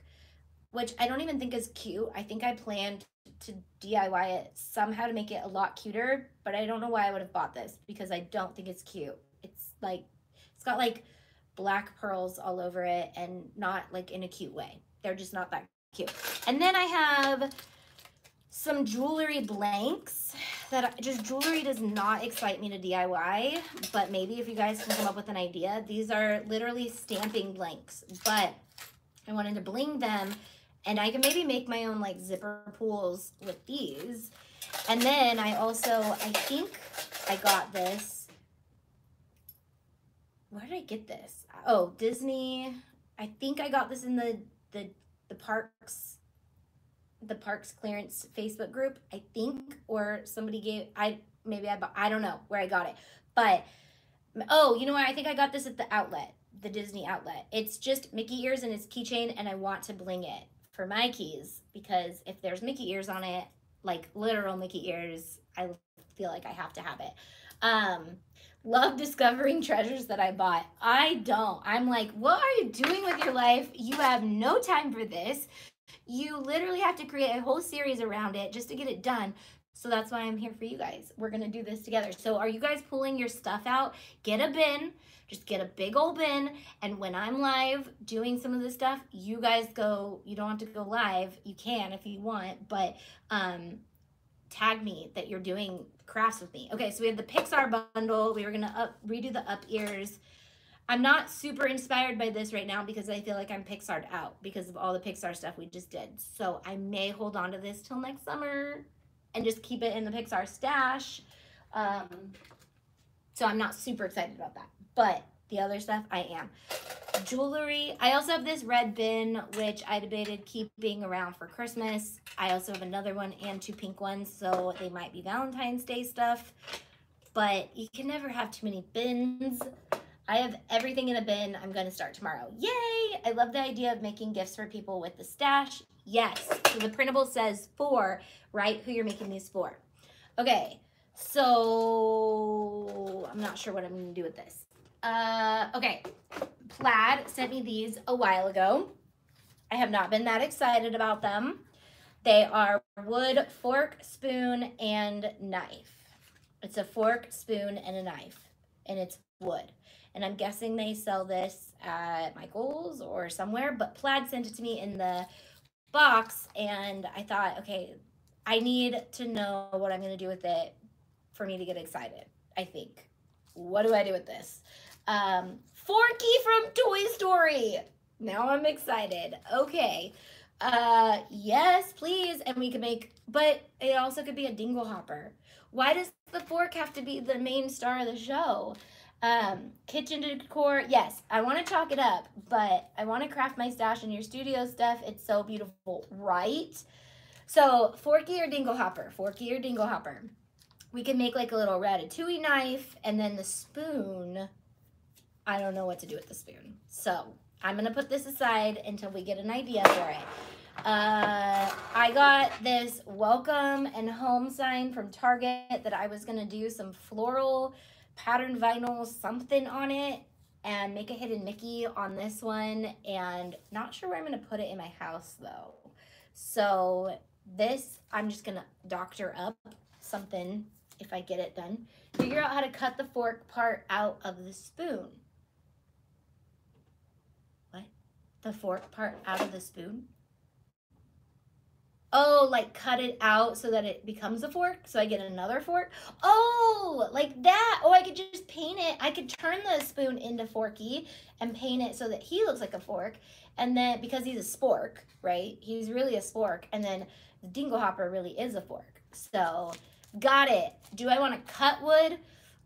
which I don't even think is cute. I think I planned to D I Y it somehow to make it a lot cuter, but I don't know why I would have bought this because I don't think it's cute. It's like, it's got like black pearls all over it, and not like in a cute way. They're just not that cute. And then I have some jewelry blanks that I, just jewelry does not excite me to D I Y, but maybe if you guys can come up with an idea. These are literally stamping blanks, but I wanted to bling them, and I can maybe make my own like zipper pulls with these. And then I also, I think I got this. Where did I get this? Oh, Disney. I think I got this in the the, the parks. the Parks Clearance Facebook group, I think, or somebody gave, I, maybe I bought, I don't know where I got it, but, oh, you know what, I think I got this at the outlet, the Disney outlet. It's just Mickey ears and his keychain, and I want to bling it for my keys, because if there's Mickey ears on it, like literal Mickey ears, I feel like I have to have it. Um, love discovering treasures that I bought. I don't, I'm like, what are you doing with your life? You have no time for this. You literally have to create a whole series around it just to get it done. So that's why I'm here for you guys. We're going to do this together. So are you guys pulling your stuff out? Get a bin. Just get a big old bin. And when I'm live doing some of this stuff, you guys go, you don't have to go live. You can if you want, but um, tag me that you're doing crafts with me. Okay, so we have the Pixar bundle. We were going to up, redo the up ears. I'm not super inspired by this right now because I feel like I'm Pixar'd out because of all the Pixar stuff we just did. So I may hold on to this till next summer and just keep it in the Pixar stash. Um, so I'm not super excited about that, but the other stuff I am. Jewelry. I also have this red bin, which I debated keeping around for Christmas. I also have another one and two pink ones, so they might be Valentine's Day stuff, but you can never have too many bins. I have everything in a bin. I'm going to start tomorrow. Yay! I love the idea of making gifts for people with the stash. Yes. So the printable says for, right? Who you're making these for. Okay. So I'm not sure what I'm going to do with this. Uh, okay. Plaid sent me these a while ago. I have not been that excited about them. They are wood, fork, spoon, and knife. It's a fork, spoon, and a knife. And it's wood. And I'm guessing they sell this at Michael's or somewhere, but Plaid sent it to me in the box, and I thought, okay, I need to know what I'm going to do with it for me to get excited, I think. What do I do with this? Um, Forky from Toy Story. Now I'm excited. Okay. Uh, yes, please. And we can make, but it also could be a dingle hopper. Why does the fork have to be the main star of the show? Um, kitchen decor. Yes, I want to chalk it up, but I want to craft my stash in your studio stuff. It's so beautiful, right? So Forky or Dingle Hopper, Forky or Dingle Hopper. We can make like a little Ratatouille knife, and then the spoon. I don't know what to do with the spoon. So I'm gonna put this aside until we get an idea for it. Uh, I got this welcome and home sign from Target that I was gonna do some floral pattern vinyl something on it and make a hidden Mickey on this one. And not sure where I'm gonna put it in my house though. So this, I'm just gonna doctor up something if I get it done. Figure out how to cut the fork part out of the spoon. What? The fork part out of the spoon? Oh, like cut it out so that it becomes a fork, so I get another fork? Oh, like that. Oh, I could just paint it. I could turn the spoon into Forky and paint it so that he looks like a fork. And then, because he's a spork, right? He's really a spork. And then the Dingle Hopper really is a fork. So, got it. Do I want to cut wood?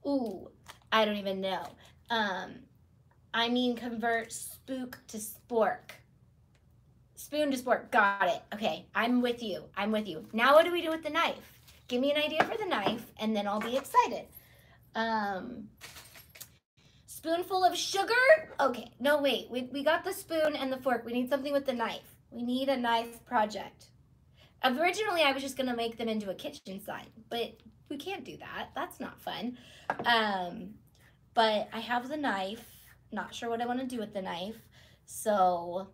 Ooh, I don't even know. Um, I mean, convert spook to spork. Spoon to spork. Got it. Okay, I'm with you. I'm with you. Now what do we do with the knife? Give me an idea for the knife, and then I'll be excited. Um... Spoonful of sugar? Okay, no, wait. We, we got the spoon and the fork. We need something with the knife. We need a knife project. Originally, I was just going to make them into a kitchen sign, but we can't do that. That's not fun. Um, but I have the knife. Not sure what I want to do with the knife. So,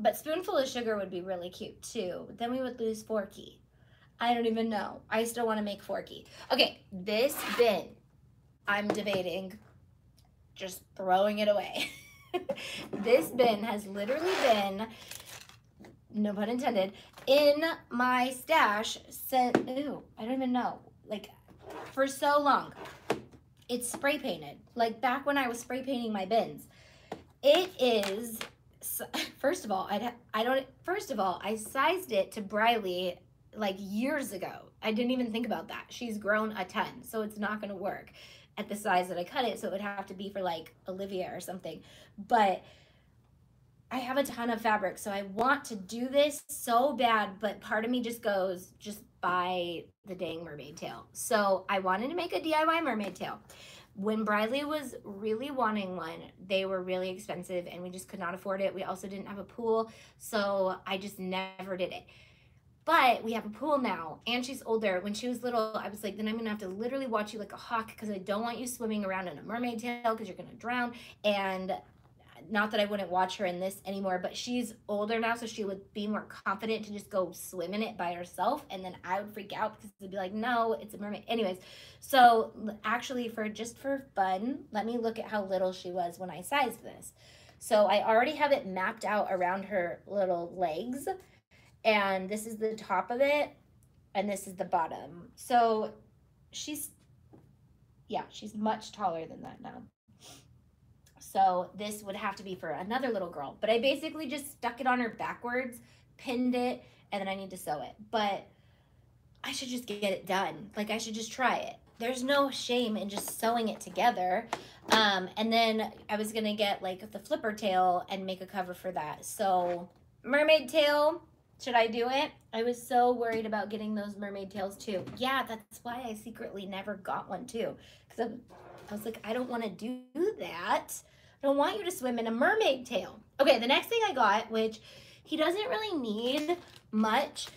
but spoonful of sugar would be really cute, too. Then we would lose Forky. I don't even know. I still want to make Forky. Okay, this bin, I'm debating just throwing it away. This bin has literally been, no pun intended, in my stash since, ooh, I don't even know, like for so long. It's spray painted, like back when I was spray painting my bins. It is, first of all, I'd, I don't, first of all, I sized it to Briley like years ago. I didn't even think about that. She's grown a ton, so it's not gonna work at the size that I cut it, so it would have to be for like Olivia or something. But I have a ton of fabric, so I want to do this so bad, but part of me just goes, just buy the dang mermaid tail. So I wanted to make a D I Y mermaid tail. When Briley was really wanting one, they were really expensive and we just could not afford it. We also didn't have a pool, so I just never did it. But we have a pool now, and she's older. When she was little, I was like, then I'm going to have to literally watch you like a hawk because I don't want you swimming around in a mermaid tail because you're going to drown. And not that I wouldn't watch her in this anymore, but she's older now, so she would be more confident to just go swim in it by herself. And then I would freak out because it'd be like, no, it's a mermaid. Anyways, so actually for just for fun, let me look at how little she was when I sized this. So I already have it mapped out around her little legs. And this is the top of it, and this is the bottom. So she's, yeah, she's much taller than that now. So this would have to be for another little girl. But I basically just stuck it on her backwards, pinned it, and then I need to sew it. But I should just get it done. Like, I should just try it. There's no shame in just sewing it together. Um, and then I was going to get, like, the flipper tail and make a cover for that. So mermaid tail. Should I do it? I was so worried about getting those mermaid tails too. Yeah, that's why I secretly never got one too. Because I was like, I don't want to do that. I don't want you to swim in a mermaid tail. Okay, the next thing I got, which he doesn't really need much,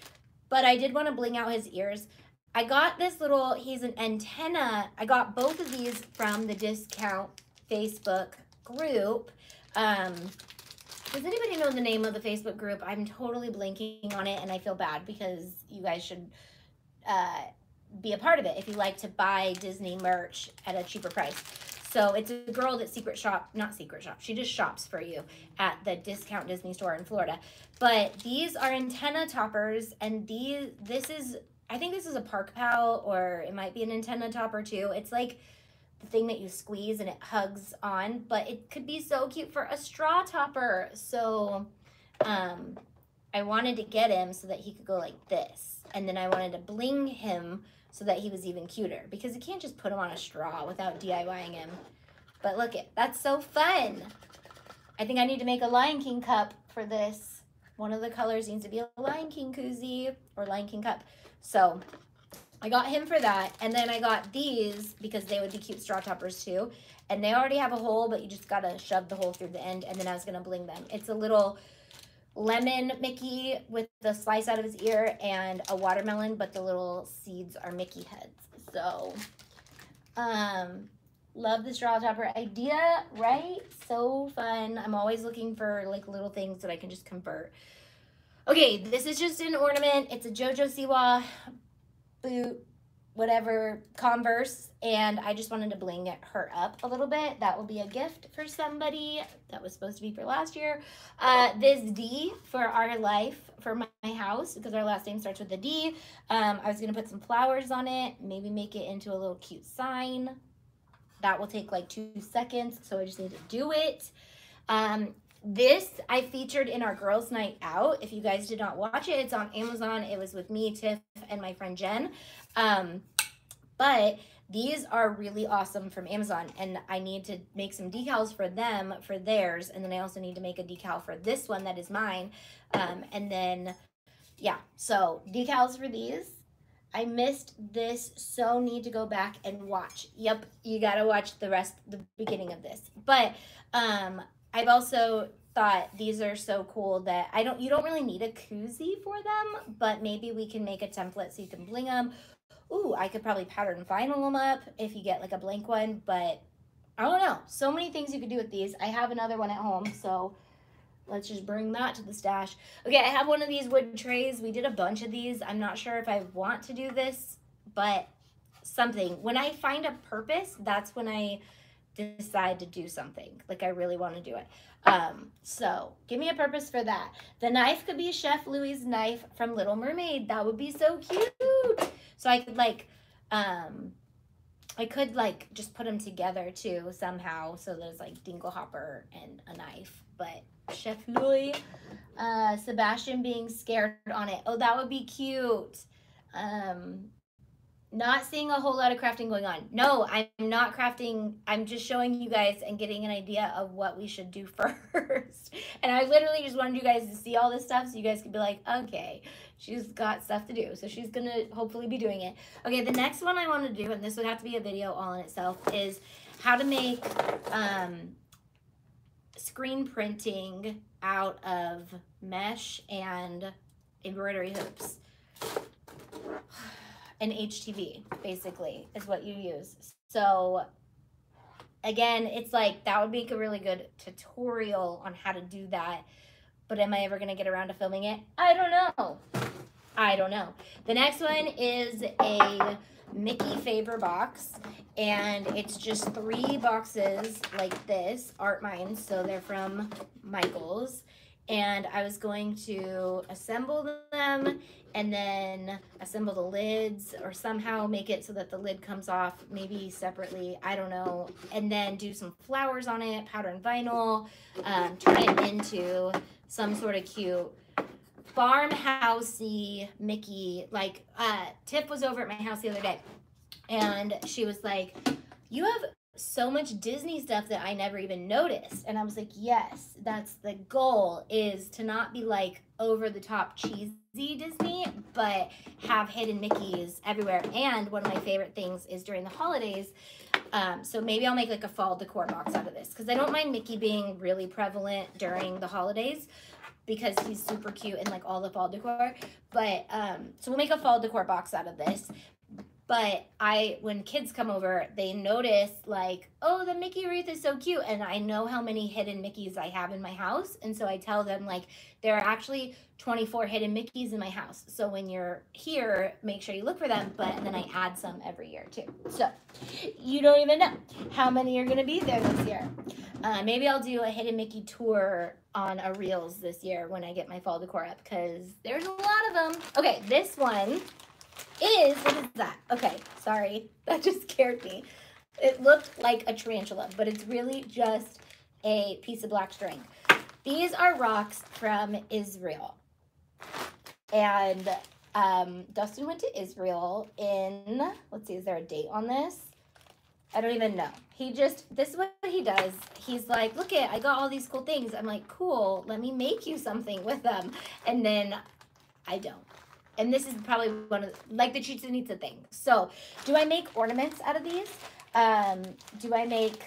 but I did want to bling out his ears. I got this little, he's an antenna. I got both of these from the discount Facebook group. Um, Does anybody know the name of the Facebook group? I'm totally blanking on it, and I feel bad because you guys should uh, be a part of it if you like to buy Disney merch at a cheaper price. So it's a girl that secret shop, not secret shop, she just shops for you at the discount Disney store in Florida. But these are antenna toppers, and these, this is, I think this is a park pal, or it might be an antenna topper too. It's like the thing that you squeeze and it hugs on, but it could be so cute for a straw topper. So um, I wanted to get him so that he could go like this. And then I wanted to bling him so that he was even cuter, because you can't just put him on a straw without DIYing him. But look it, that's so fun. I think I need to make a Lion King cup for this. One of the colors needs to be a Lion King koozie or Lion King cup. So I got him for that. And then I got these because they would be cute straw toppers too. And they already have a hole, but you just gotta shove the hole through the end. And then I was gonna bling them. It's a little lemon Mickey with the slice out of his ear and a watermelon, but the little seeds are Mickey heads. So um love the straw topper idea, right? So fun. I'm always looking for like little things that I can just convert. Okay, this is just an ornament. It's a JoJo Siwa boot, whatever, Converse, and I just wanted to bling her up a little bit. That will be a gift for somebody. That was supposed to be for last year. Uh, this D for our life, for my, my house, because our last name starts with a D. Um, I was gonna put some flowers on it, maybe make it into a little cute sign. That will take like two seconds, so I just need to do it. Um, This I featured in our girls' night out. If you guys did not watch it, it's on Amazon. It was with me, Tiff, and my friend Jen. Um, but these are really awesome from Amazon, and I need to make some decals for them, for theirs, and then I also need to make a decal for this one that is mine. Um, and then, yeah, so decals for these. I missed this, so need to go back and watch. Yep, you gotta watch the rest, the beginning of this. But, um... I've also thought these are so cool that I don't, you don't really need a koozie for them, but maybe we can make a template so you can bling them. Ooh, I could probably pattern vinyl them up if you get like a blank one, but I don't know. So many things you could do with these. I have another one at home, so let's just bring that to the stash. Okay, I have one of these wood trays. We did a bunch of these. I'm not sure if I want to do this, but something. When I find a purpose, that's when I decide to do something. Like I really want to do it. Um, so give me a purpose for that. The knife could be Chef Louie's knife from Little Mermaid. That would be so cute. So I could like, um, I could like just put them together too somehow. So there's like Dinglehopper and a knife, but Chef Louie, uh, Sebastian being scared on it. Oh, that would be cute. Um, Not seeing a whole lot of crafting going on. No, I'm not crafting. I'm just showing you guys and getting an idea of what we should do first. And I literally just wanted you guys to see all this stuff so you guys could be like, okay, she's got stuff to do. So she's gonna hopefully be doing it. Okay, the next one I want to do, and this would have to be a video all in itself, is how to make um, screen printing out of mesh and embroidery hoops. An H T V basically is what you use. So again, it's like that would make a really good tutorial on how to do that, but am I ever gonna get around to filming it? I don't know. I don't know. The next one is a Mickey Favor box, and it's just three boxes like this, aren't mine, so they're from Michael's. And I was going to assemble them and then assemble the lids or somehow make it so that the lid comes off, maybe separately, I don't know. And then do some flowers on it, powder and vinyl, um, turn it into some sort of cute farmhousey Mickey. Like uh, Tip was over at my house the other day and she was like, you have so much Disney stuff that I never even noticed. And I was like, yes, that's the goal, is to not be like over the top cheesy Disney, but have hidden Mickeys everywhere. And one of my favorite things is during the holidays. Um, so maybe I'll make like a fall decor box out of this, because I don't mind Mickey being really prevalent during the holidays, because he's super cute in like all the fall decor. But um, so we'll make a fall decor box out of this. But I, when kids come over, they notice like, oh, the Mickey wreath is so cute. And I know how many hidden Mickeys I have in my house. And so I tell them like, there are actually twenty-four hidden Mickeys in my house. So when you're here, make sure you look for them. But and then I add some every year too. So you don't even know how many are gonna be there this year. Uh, maybe I'll do a hidden Mickey tour on a Reels this year when I get my fall decor up, because there's a lot of them. Okay, this one. Is, what is that? Okay, sorry, that just scared me. It looked like a tarantula, but it's really just a piece of black string. These are rocks from Israel. And um, Dustin went to Israel in, let's see, is there a date on this? I don't even know. He just, this is what he does. He's like, look it, I got all these cool things. I'm like, cool, let me make you something with them. And then I don't. And this is probably one of, the, like the Chichen Itza thing. So do I make ornaments out of these? Um, do I make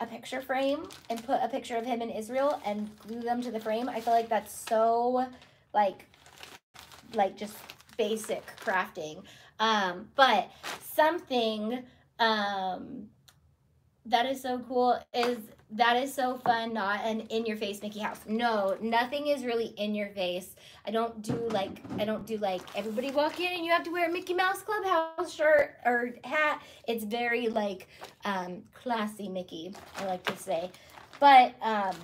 a picture frame and put a picture of him in Israel and glue them to the frame? I feel like that's so like, like just basic crafting. Um, but something um, that is so cool is, that is so fun, not an in-your-face Mickey house. No, nothing is really in-your-face. I don't do like, I don't do like, everybody walk in and you have to wear a Mickey Mouse Clubhouse shirt or hat. It's very like um, classy Mickey, I like to say. But um,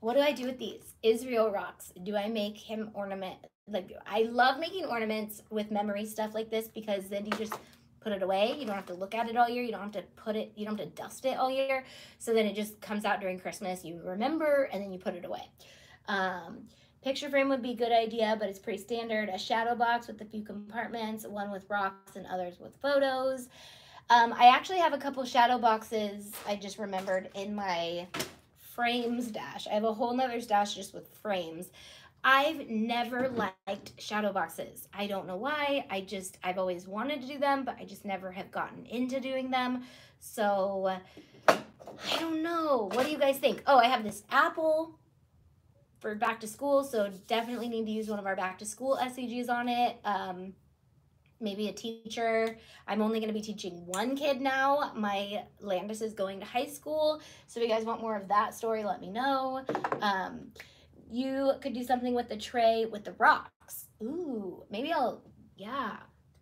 what do I do with these? Israel rocks. Do I make him ornament? Like, I love making ornaments with memory stuff like this, because then you just put it away. You don't have to look at it all year. You don't have to put it, you don't have to dust it all year. So then it just comes out during Christmas. You remember, and then you put it away. Um, picture frame would be a good idea, but it's pretty standard. A shadow box with a few compartments, one with rocks and others with photos. Um, I actually have a couple shadow boxes I just remembered in my frame stash. I have a whole nother stash just with frames. I've never liked shadow boxes. I don't know why. I just, I've always wanted to do them, but I just never have gotten into doing them. So I don't know. What do you guys think? Oh, I have this apple for back to school. So definitely need to use one of our back to school S C Gs on it. Um, maybe a teacher. I'm only going to be teaching one kid now. My Landis is going to high school. So if you guys want more of that story, let me know. Um, You could do something with the tray with the rocks. Ooh, maybe I'll, yeah.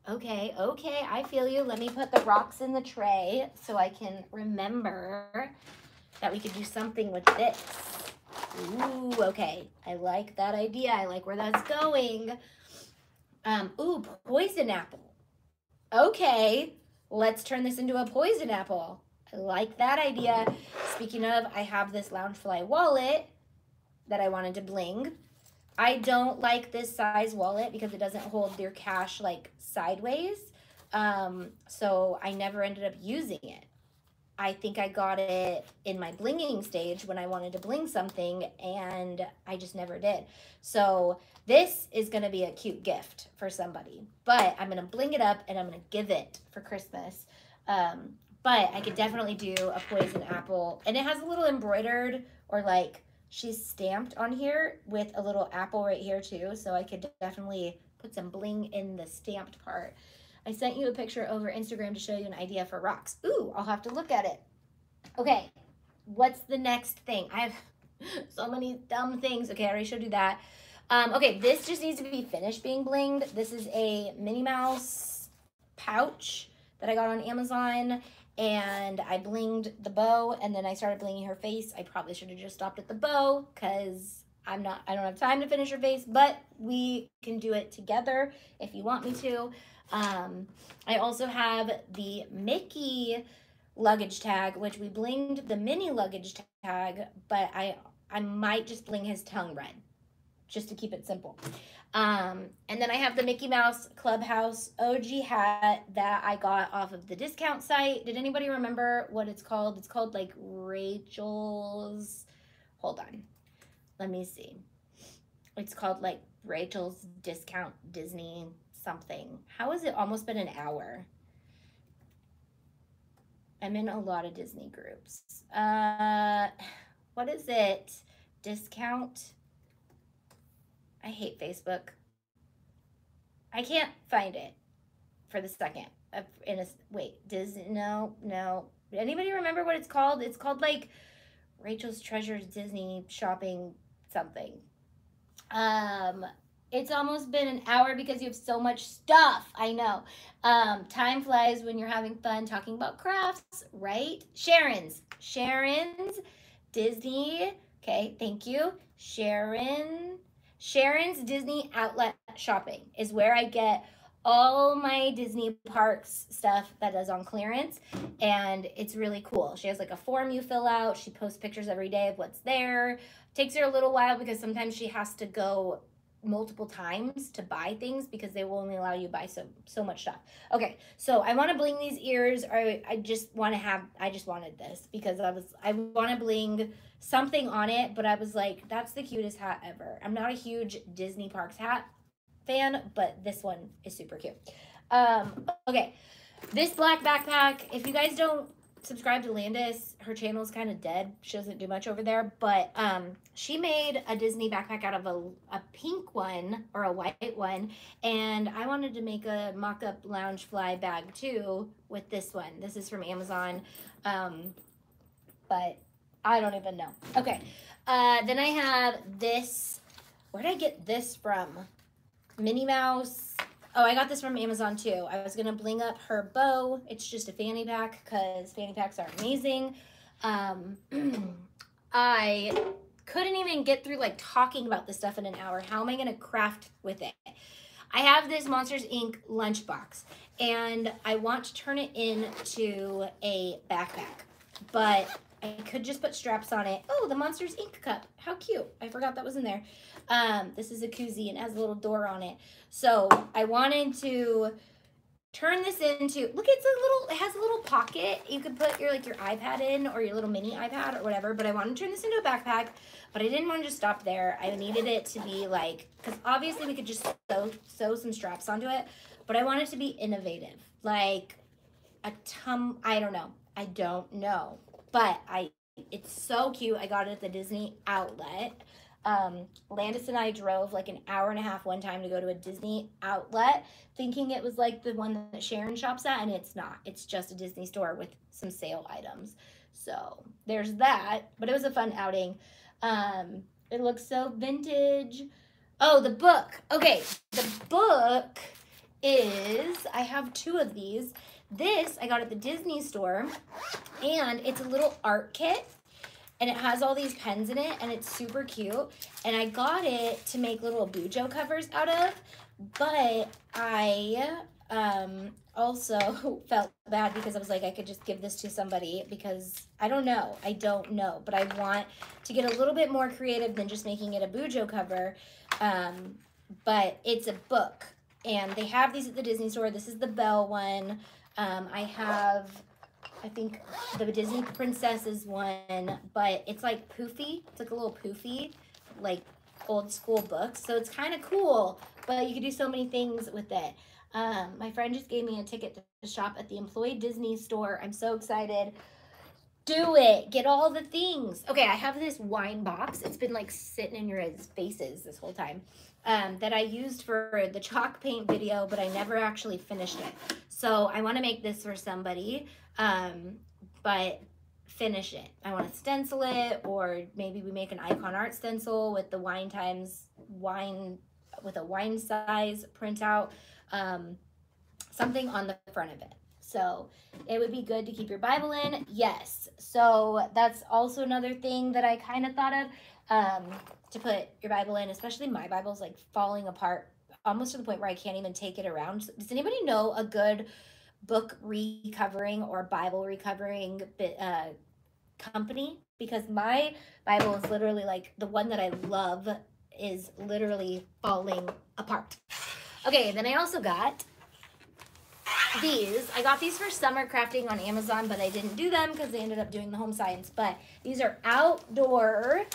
Okay, okay, I feel you. Let me put the rocks in the tray so I can remember that we could do something with this. Ooh, okay, I like that idea. I like where that's going. Um, ooh, poison apple. Okay, let's turn this into a poison apple. I like that idea. Speaking of, I have this Loungefly wallet that I wanted to bling. I don't like this size wallet because it doesn't hold your cash like sideways. Um, so I never ended up using it. I think I got it in my blinging stage when I wanted to bling something, and I just never did. So this is gonna be a cute gift for somebody, but I'm gonna bling it up and I'm gonna give it for Christmas. Um, but I could definitely do a poison apple, and it has a little embroidered or like, she's stamped on here with a little apple right here too. So I could definitely put some bling in the stamped part. I sent you a picture over Instagram to show you an idea for rocks. Ooh, I'll have to look at it. Okay, what's the next thing? I have so many dumb things. Okay, I already showed you that. Um, okay, this just needs to be finished being blinged. This is a Minnie Mouse pouch that I got on Amazon. And I blinged the bow, and then I started blinging her face. I probably should have just stopped at the bow because I'm not, I don't have time to finish her face, but we can do it together if you want me to. Um, I also have the Mickey luggage tag, which we blinged the mini luggage tag, but I, I might just bling his tongue red just to keep it simple. Um, and then I have the Mickey Mouse Clubhouse O G hat that I got off of the discount site. Did anybody remember what it's called? It's called like Rachel's, hold on, let me see. It's called like Rachel's Discount Disney something. How has it almost been an hour? I'm in a lot of Disney groups. Uh, what is it? Discount? I hate Facebook. I can't find it. for the second. Uh, in a, wait, Disney, no, no. Anybody remember what it's called? It's called like Rachel's Treasures Disney Shopping something. Um, it's almost been an hour because you have so much stuff. I know. Um, time flies when you're having fun talking about crafts, right? Sharon's, Sharon's Disney. Okay, thank you. Sharon, Sharon's Disney Outlet Shopping is where I get all my Disney parks stuff that is on clearance, and it's really cool. She has like a form you fill out. She posts pictures every day of what's there. Takes her a little while because sometimes she has to go multiple times to buy things because they will only allow you to buy so so much stuff. Okay, so I want to bling these ears, or I, I just want to have, I just wanted this because I was, I want to bling something on it, but I was like, that's the cutest hat ever. I'm not a huge Disney Parks hat fan, but this one is super cute. Um, okay, this black backpack, if you guys don't subscribe to Landis, her channel's kind of dead. She doesn't do much over there, but um, she made a Disney backpack out of a, a pink one or a white one, and I wanted to make a mock-up Loungefly bag too with this one. This is from Amazon, um, but I don't even know. Okay, uh, then I have this. Where did I get this from? Minnie Mouse. Oh, I got this from Amazon too. I was gonna bling up her bow. It's just a fanny pack because fanny packs are amazing. Um, I couldn't even get through like talking about this stuff in an hour. How am I gonna craft with it? I have this Monsters Incorporated lunchbox and I want to turn it into a backpack, but I could just put straps on it. Oh, the Monsters Incorporated cup. How cute. I forgot that was in there. Um, this is a koozie and has a little door on it. So I wanted to turn this into, look, it's a little, it has a little pocket. You could put your, like your iPad in or your little mini iPad or whatever, but I want to turn this into a backpack, but I didn't want to just stop there. I needed it to be like, cause obviously we could just sew, sew some straps onto it, but I want it to be innovative. Like a tum, I don't know. I don't know, but I, it's so cute. I got it at the Disney Outlet. Um, Landis and I drove like an hour and a half one time to go to a Disney Outlet thinking it was like the one that Sharon shops at, and it's not. It's just a Disney store with some sale items. So there's that, but it was a fun outing. Um, it looks so vintage. Oh, the book. Okay, the book is, I have two of these. This I got at the Disney store, and it's a little art kit. And it has all these pens in it, and it's super cute. And I got it to make little bujo covers out of, but I um, also felt bad because I was like, I could just give this to somebody because I don't know. I don't know, but I want to get a little bit more creative than just making it a bujo cover, um, but it's a book. And they have these at the Disney store. This is the Belle one. Um, I have... I think the Disney Princess is one, but it's like poofy. It's like a little poofy, like old school books. So it's kind of cool, but you can do so many things with it. Um, my friend just gave me a ticket to shop at the employee Disney store. I'm so excited. Do it. Get all the things. Okay, I have this wine box. It's been like sitting in your faces this whole time. Um, that I used for the chalk paint video, but I never actually finished it. So I want to make this for somebody, um, but finish it. I want to stencil it, or maybe we make an icon art stencil with the wine times wine, with a wine size printout, um, something on the front of it. So it would be good to keep your Bible in. Yes. So that's also another thing that I kind of thought of. Um, to put your Bible in, especially my Bible's like falling apart almost to the point where I can't even take it around. Does anybody know a good book recovering or Bible recovering uh, company? Because my Bible is literally like the one that I love is literally falling apart. Okay, then I also got these. I got these for summer crafting on Amazon, but I didn't do them because they ended up doing the home science. But these are outdoor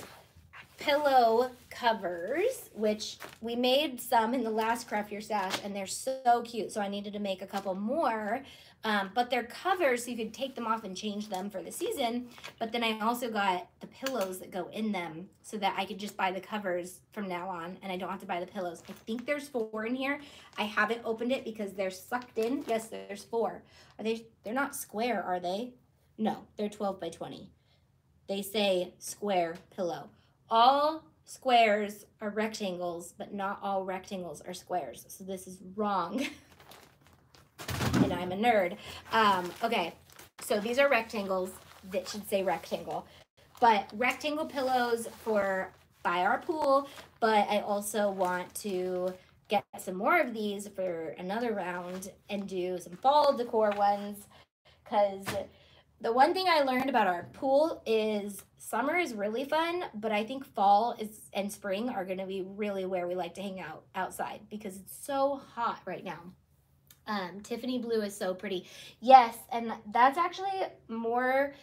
pillow covers, which we made some in the last Craft Your Stash, and they're so cute. So I needed to make a couple more, um, but they're covers so you could take them off and change them for the season. But then I also got the pillows that go in them so that I could just buy the covers from now on and I don't have to buy the pillows. I think there's four in here. I haven't opened it because they're sucked in. Yes, there's four. Are they, they're not square, are they? No, they're twelve by twenty. They say square pillow. All squares are rectangles, but not all rectangles are squares. So this is wrong. And I'm a nerd. Um, okay, so these are rectangles that should say rectangle. But rectangle pillows for by our pool, but I also want to get some more of these for another round and do some fall decor ones, because the one thing I learned about our pool is summer is really fun, but I think fall is and spring are going to be really where we like to hang out outside because it's so hot right now. Um, Tiffany blue is so pretty. Yes, and that's actually more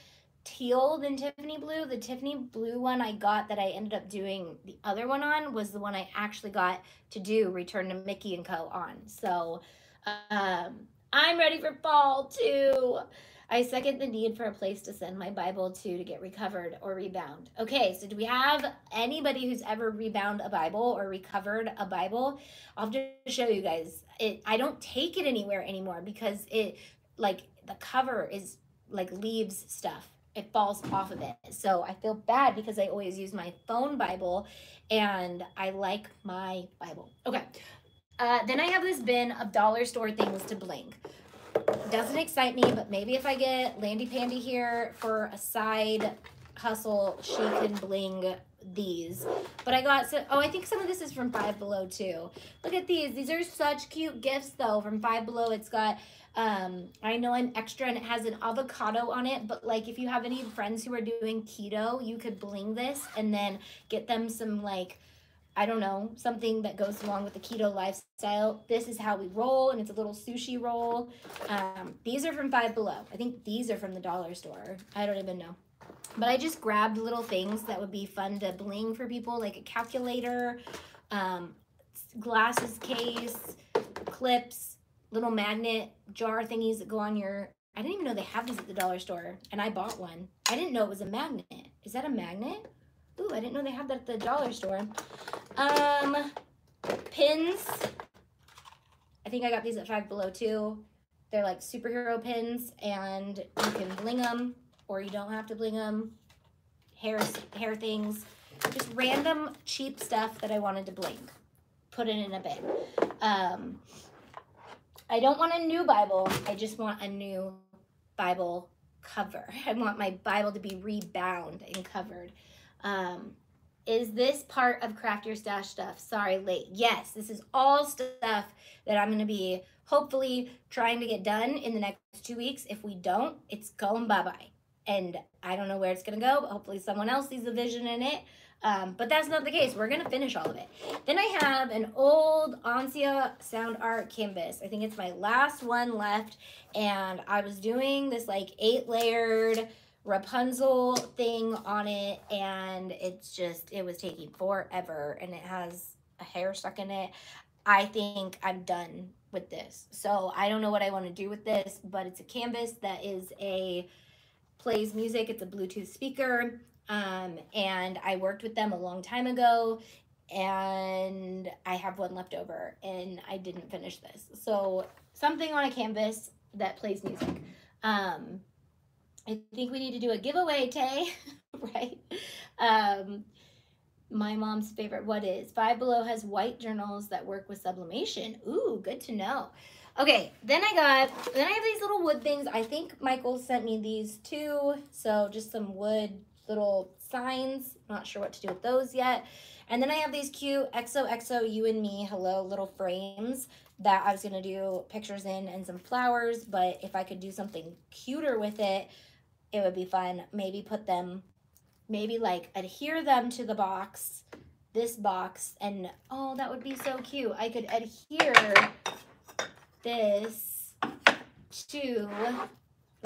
teal than Tiffany blue. The Tiffany blue one I got that I ended up doing the other one on was the one I actually got to do Return to Mickey and Co. on. So um, I'm ready for fall too. I second the need for a place to send my Bible to to get recovered or rebound. Okay, so do we have anybody who's ever rebound a Bible or recovered a Bible? I'll have to show you guys. It, I don't take it anywhere anymore because it, like, the cover is, like, leaves stuff. It falls off of it. So I feel bad because I always use my phone Bible, and I like my Bible. Okay, uh, then I have this bin of dollar store things to blink. Doesn't excite me, but maybe if I get Landy Pandy here for a side hustle, she can bling these. But I got, so, oh, I think some of this is from Five Below too. Look at these. These are such cute gifts though from Five Below. It's got, um, I know I'm extra and it has an avocado on it, but like if you have any friends who are doing keto, you could bling this and then get them some, like, I don't know, something that goes along with the keto lifestyle. This is how we roll, and it's a little sushi roll. Um, these are from Five Below. I think these are from the dollar store. I don't even know. But I just grabbed little things that would be fun to bling for people, like a calculator, um, glasses case, clips, little magnet jar thingies that go on your, I didn't even know they have these at the dollar store, and I bought one. I didn't know it was a magnet. Is that a magnet? Ooh, I didn't know they had that at the dollar store. Um, pins. I think I got these at Five Below too. They're like superhero pins, and you can bling them, or you don't have to bling them. Hair, hair things. Just random cheap stuff that I wanted to bling. Put it in a bin. Um, I don't want a new Bible. I just want a new Bible cover. I want my Bible to be rebound and covered. Um, is this part of Craft Your Stash stuff? Sorry, late. Yes, this is all stuff that I'm going to be hopefully trying to get done in the next two weeks. If we don't, it's going bye-bye. And I don't know where it's going to go, but hopefully someone else sees a vision in it. Um, but that's not the case. We're going to finish all of it. Then I have an old Oncia sound art canvas. I think it's my last one left. And I was doing this like eight-layered Rapunzel thing on it, and it's just, it was taking forever, and it has a hair stuck in it. I think I'm done with this. So I don't know what I want to do with this, but it's a canvas that is a, plays music. It's a Bluetooth speaker. Um, and I worked with them a long time ago, and I have one left over, and I didn't finish this. So something on a canvas that plays music. Um, I think we need to do a giveaway, Tay, right? Um, my mom's favorite, what is? Five Below has white journals that work with sublimation. Ooh, good to know. Okay, then I got, then I have these little wood things. I think Michael sent me these too. So just some wood little signs. Not sure what to do with those yet. And then I have these cute X O X O You and Me Hello little frames that I was gonna do pictures in and some flowers, but if I could do something cuter with it, it would be fun. Maybe put them, maybe like adhere them to the box, this box, and oh, that would be so cute. I could adhere this to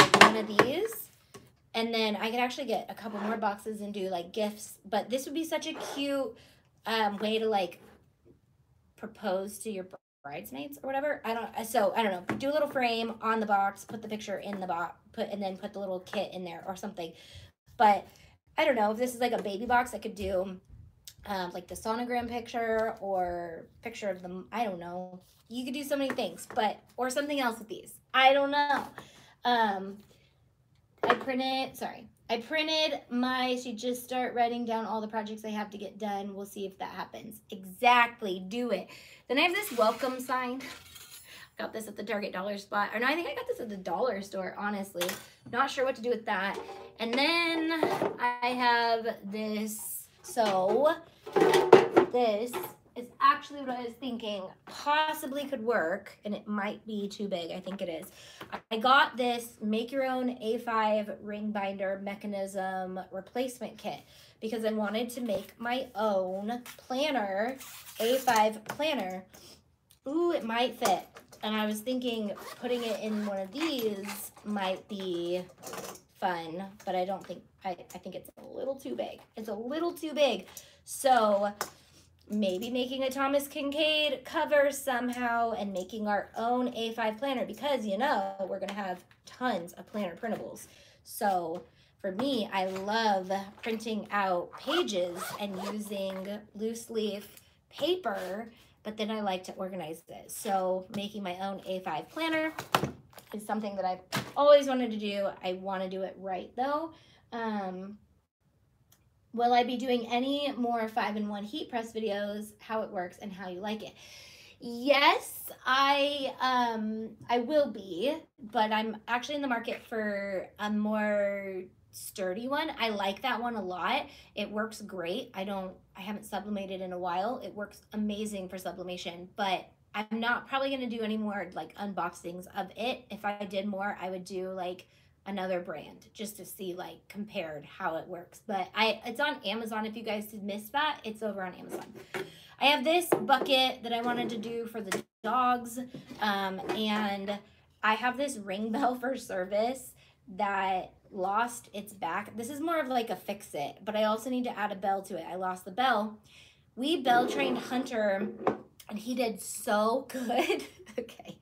like one of these And then I could actually get a couple more boxes and do like gifts. But this would be such a cute um, way to like propose to your bridesmaids or whatever. I don't. So I don't know. Do a little frame on the box, put the picture in the box, put and then put the little kit in there or something. But I don't know if this is like a baby box. I could do um, like the sonogram picture or picture of them. I don't know. You could do so many things, but or something else with these. I don't know. Um, I printed, sorry, I printed my, she just start writing down all the projects I have to get done. We'll see if that happens. Exactly. Do it. Then I have this welcome sign. I got this at the Target dollar spot. Or no, I think I got this at the dollar store, honestly. Not sure what to do with that. And then I have this. So this is actually what I was thinking possibly could work, and it might be too big. I think it is. I got this make your own A five ring binder mechanism replacement kit because I wanted to make my own planner, A five planner. Ooh, it might fit. And I was thinking putting it in one of these might be fun, but I don't think, I, I think it's a little too big. It's a little too big. So maybe making a Thomas Kinkade cover somehow and making our own A five planner because, you know, we're going to have tons of planner printables. So for me, I love printing out pages and using loose leaf paper, but then I like to organize it. So making my own A five planner is something that I've always wanted to do. I want to do it right, though. Um, Will I be doing any more five in one heat press videos, how it works, and how you like it? Yes, I um, I will be, but I'm actually in the market for a more sturdy one. I like that one a lot. It works great. I don't, I haven't sublimated in a while. It works amazing for sublimation, but I'm not probably going to do any more like unboxings of it. If I did more, I would do like another brand just to see like compared how it works, but I it's on Amazon. If you guys did miss that, it's over on Amazon. I have this bucket that I wanted to do for the dogs, um, and I have this ring bell for service that lost its back. This is more of like a fix it, but I also need to add a bell to it. I lost the bell. We bell trained Hunter and he did so good. Okay.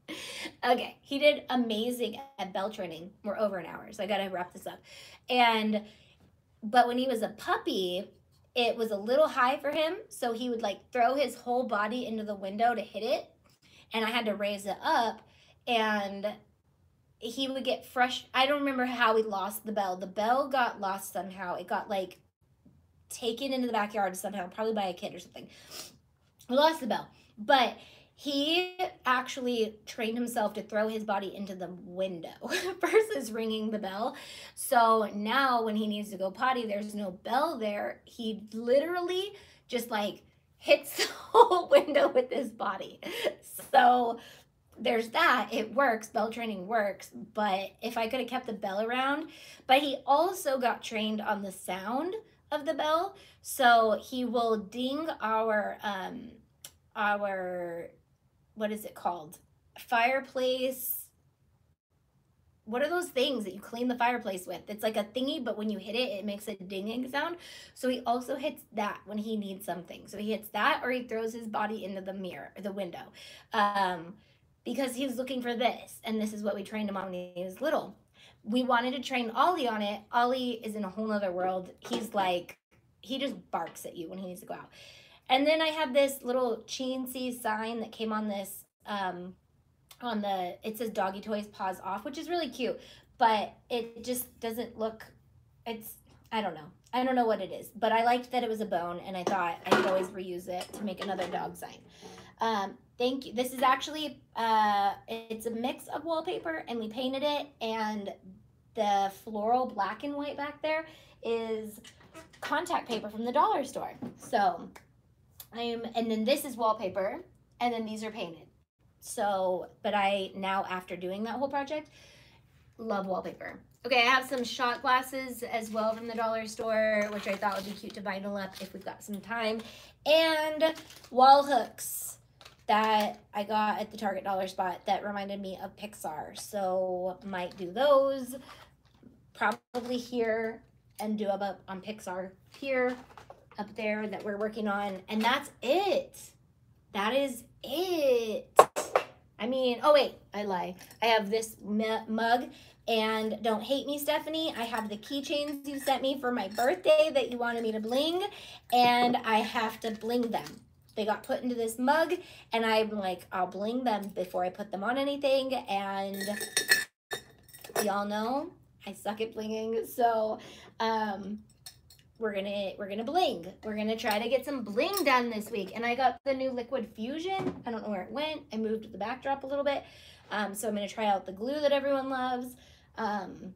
Okay. He did amazing at bell training. We're over an hour, so I got to wrap this up. And, but when he was a puppy, it was a little high for him. So he would like throw his whole body into the window to hit it. And I had to raise it up and he would get frustrated. I don't remember how we lost the bell. The bell got lost somehow. It got like taken into the backyard somehow, probably by a kid or something. We lost the bell, but he actually trained himself to throw his body into the window versus ringing the bell. So now when he needs to go potty, there's no bell there. He literally just like hits the whole window with his body. So there's that. It works. Bell training works. But if I could have kept the bell around, but he also got trained on the sound of the bell. So he will ding our, um, our, what is it called? Fireplace. What are those things that you clean the fireplace with? It's like a thingy, but when you hit it, it makes a dinging sound. So he also hits that when he needs something. So he hits that, or he throws his body into the mirror, the window, um, because he was looking for this. And this is what we trained him on when he was little. We wanted to train Ollie on it. Ollie is in a whole nother world. He's like, he just barks at you when he needs to go out. And then I had this little Cheensie sign that came on this, um, on the, it says doggy toys, paws off, which is really cute, but it just doesn't look, it's, I don't know. I don't know what it is, but I liked that it was a bone and I thought I could always reuse it to make another dog sign. Um, thank you. This is actually, uh, it's a mix of wallpaper and we painted it, and the floral black and white back there is contact paper from the dollar store. So I am, and then this is wallpaper, and then these are painted. So, but I now, after doing that whole project, love wallpaper. Okay, I have some shot glasses as well from the dollar store, which I thought would be cute to vinyl up if we've got some time. And wall hooks that I got at the Target dollar spot that reminded me of Pixar. So might do those. probably here, and do up, up on Pixar here, up there that we're working on. And that's it. That is it. I mean, oh wait, I lie. I have this mug, and don't hate me, Stephanie. I have the keychains you sent me for my birthday that you wanted me to bling, and I have to bling them. They got put into this mug, and I'm like, I'll bling them before I put them on anything, and y'all know I suck at blinging, so um, we're gonna we're gonna bling. We're gonna try to get some bling done this week. And I got the new Liquid Fusion. I don't know where it went. I moved the backdrop a little bit, um, so I'm gonna try out the glue that everyone loves. Um,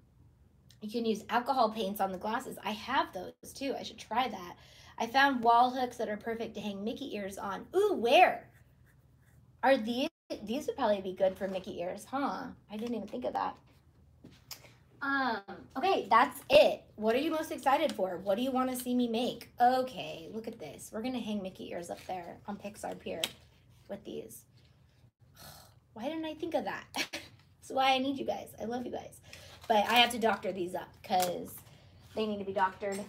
you can use alcohol paints on the glasses. I have those too. I should try that. I found wall hooks that are perfect to hang Mickey ears on. Ooh, where are these? These would probably be good for Mickey ears, huh? I didn't even think of that. Um, okay, that's it. What are you most excited for? What do you want to see me make? Okay, look at this. We're going to hang Mickey ears up there on Pixar Pier with these. Why didn't I think of that? That's why I need you guys. I love you guys. But I have to doctor these up because they need to be doctored.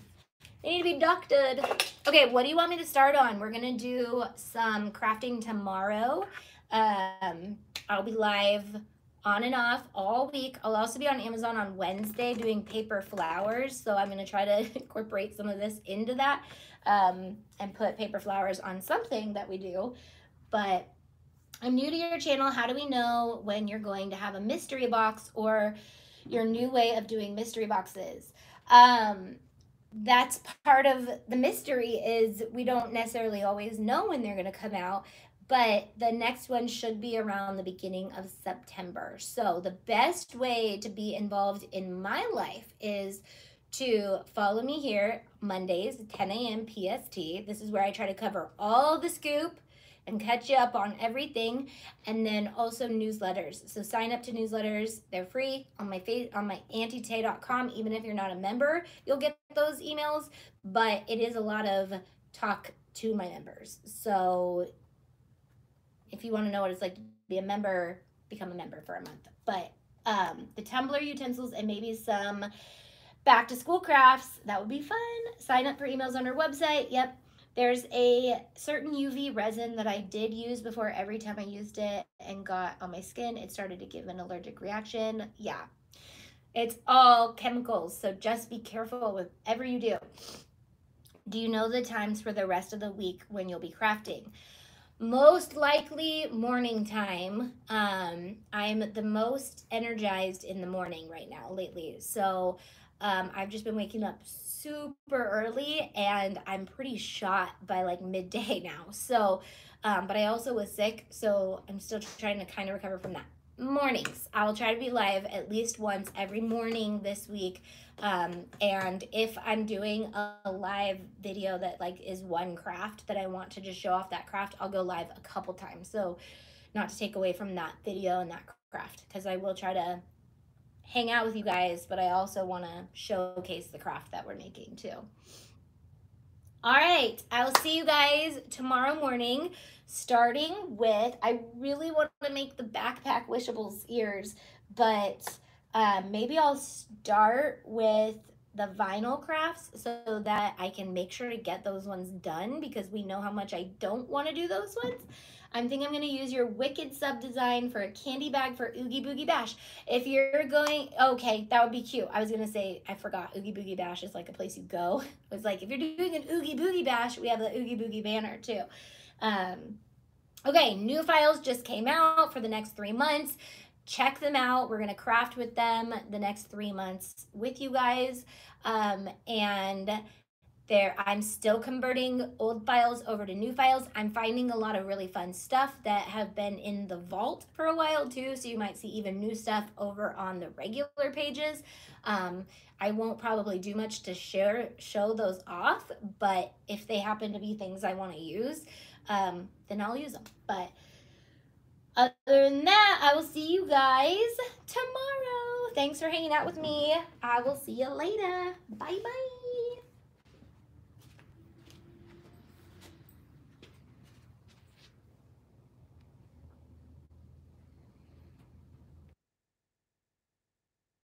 They need to be doctored. Okay, what do you want me to start on? We're going to do some crafting tomorrow. Um, I'll be live on and off all week. I'll also be on Amazon on Wednesday doing paper flowers. So I'm gonna try to incorporate some of this into that um, and put paper flowers on something that we do. But I'm new to your channel. How do we know when you're going to have a mystery box or your new way of doing mystery boxes? Um, that's part of the mystery, is we don't necessarily always know when they're gonna come out. But the next one should be around the beginning of September. So the best way to be involved in my life is to follow me here Mondays, ten A M P S T. This is where I try to cover all the scoop and catch you up on everything. And then also newsletters. So sign up to newsletters. They're free on my face, on my auntie tay dot com. Even if you're not a member, you'll get those emails. But it is a lot of talk to my members. So if you want to know what it's like to be a member, become a member for a month. But um, the Tumblr utensils and maybe some back to school crafts, that would be fun. Sign up for emails on our website. Yep. There's a certain U V resin that I did use before. Every time I used it and got on my skin, it started to give an allergic reaction. Yeah. It's all chemicals. So just be careful with whatever you do. Do you know the times for the rest of the week when you'll be crafting? Most likely morning time. Um, I'm the most energized in the morning right now lately. So um, I've just been waking up super early, and I'm pretty shot by like midday now. So, um, but I also was sick, so I'm still trying to kind of recover from that. Mornings, I'll try to be live at least once every morning this week. Um, and if I'm doing a, a live video that like is one craft that I want to just show off that craft, I'll go live a couple times. So not to take away from that video and that craft, because I will try to hang out with you guys, but I also want to showcase the craft that we're making too. All right, I'll see you guys tomorrow morning, starting with, I really want to make the backpack Wishables ears, but um, maybe I'll start with the vinyl crafts so that I can make sure to get those ones done, because we know how much I don't want to do those ones. I'm thinking I'm going to use your Wicked sub design for a candy bag for Oogie Boogie Bash. If you're going, okay, that would be cute. I was going to say, I forgot, Oogie Boogie Bash is like a place you go. It was like, if you're doing an Oogie Boogie Bash, we have the Oogie Boogie banner too. Um, okay, new files just came out for the next three months. Check them out. We're going to craft with them the next three months with you guys. Um, and there, I'm still converting old files over to new files. I'm finding a lot of really fun stuff that have been in the vault for a while too, so you might see even new stuff over on the regular pages. Um, I won't probably do much to share show those off, but if they happen to be things I want to use, um, then I'll use them. But other than that, I will see you guys tomorrow. Thanks for hanging out with me. I will see you later. Bye-bye.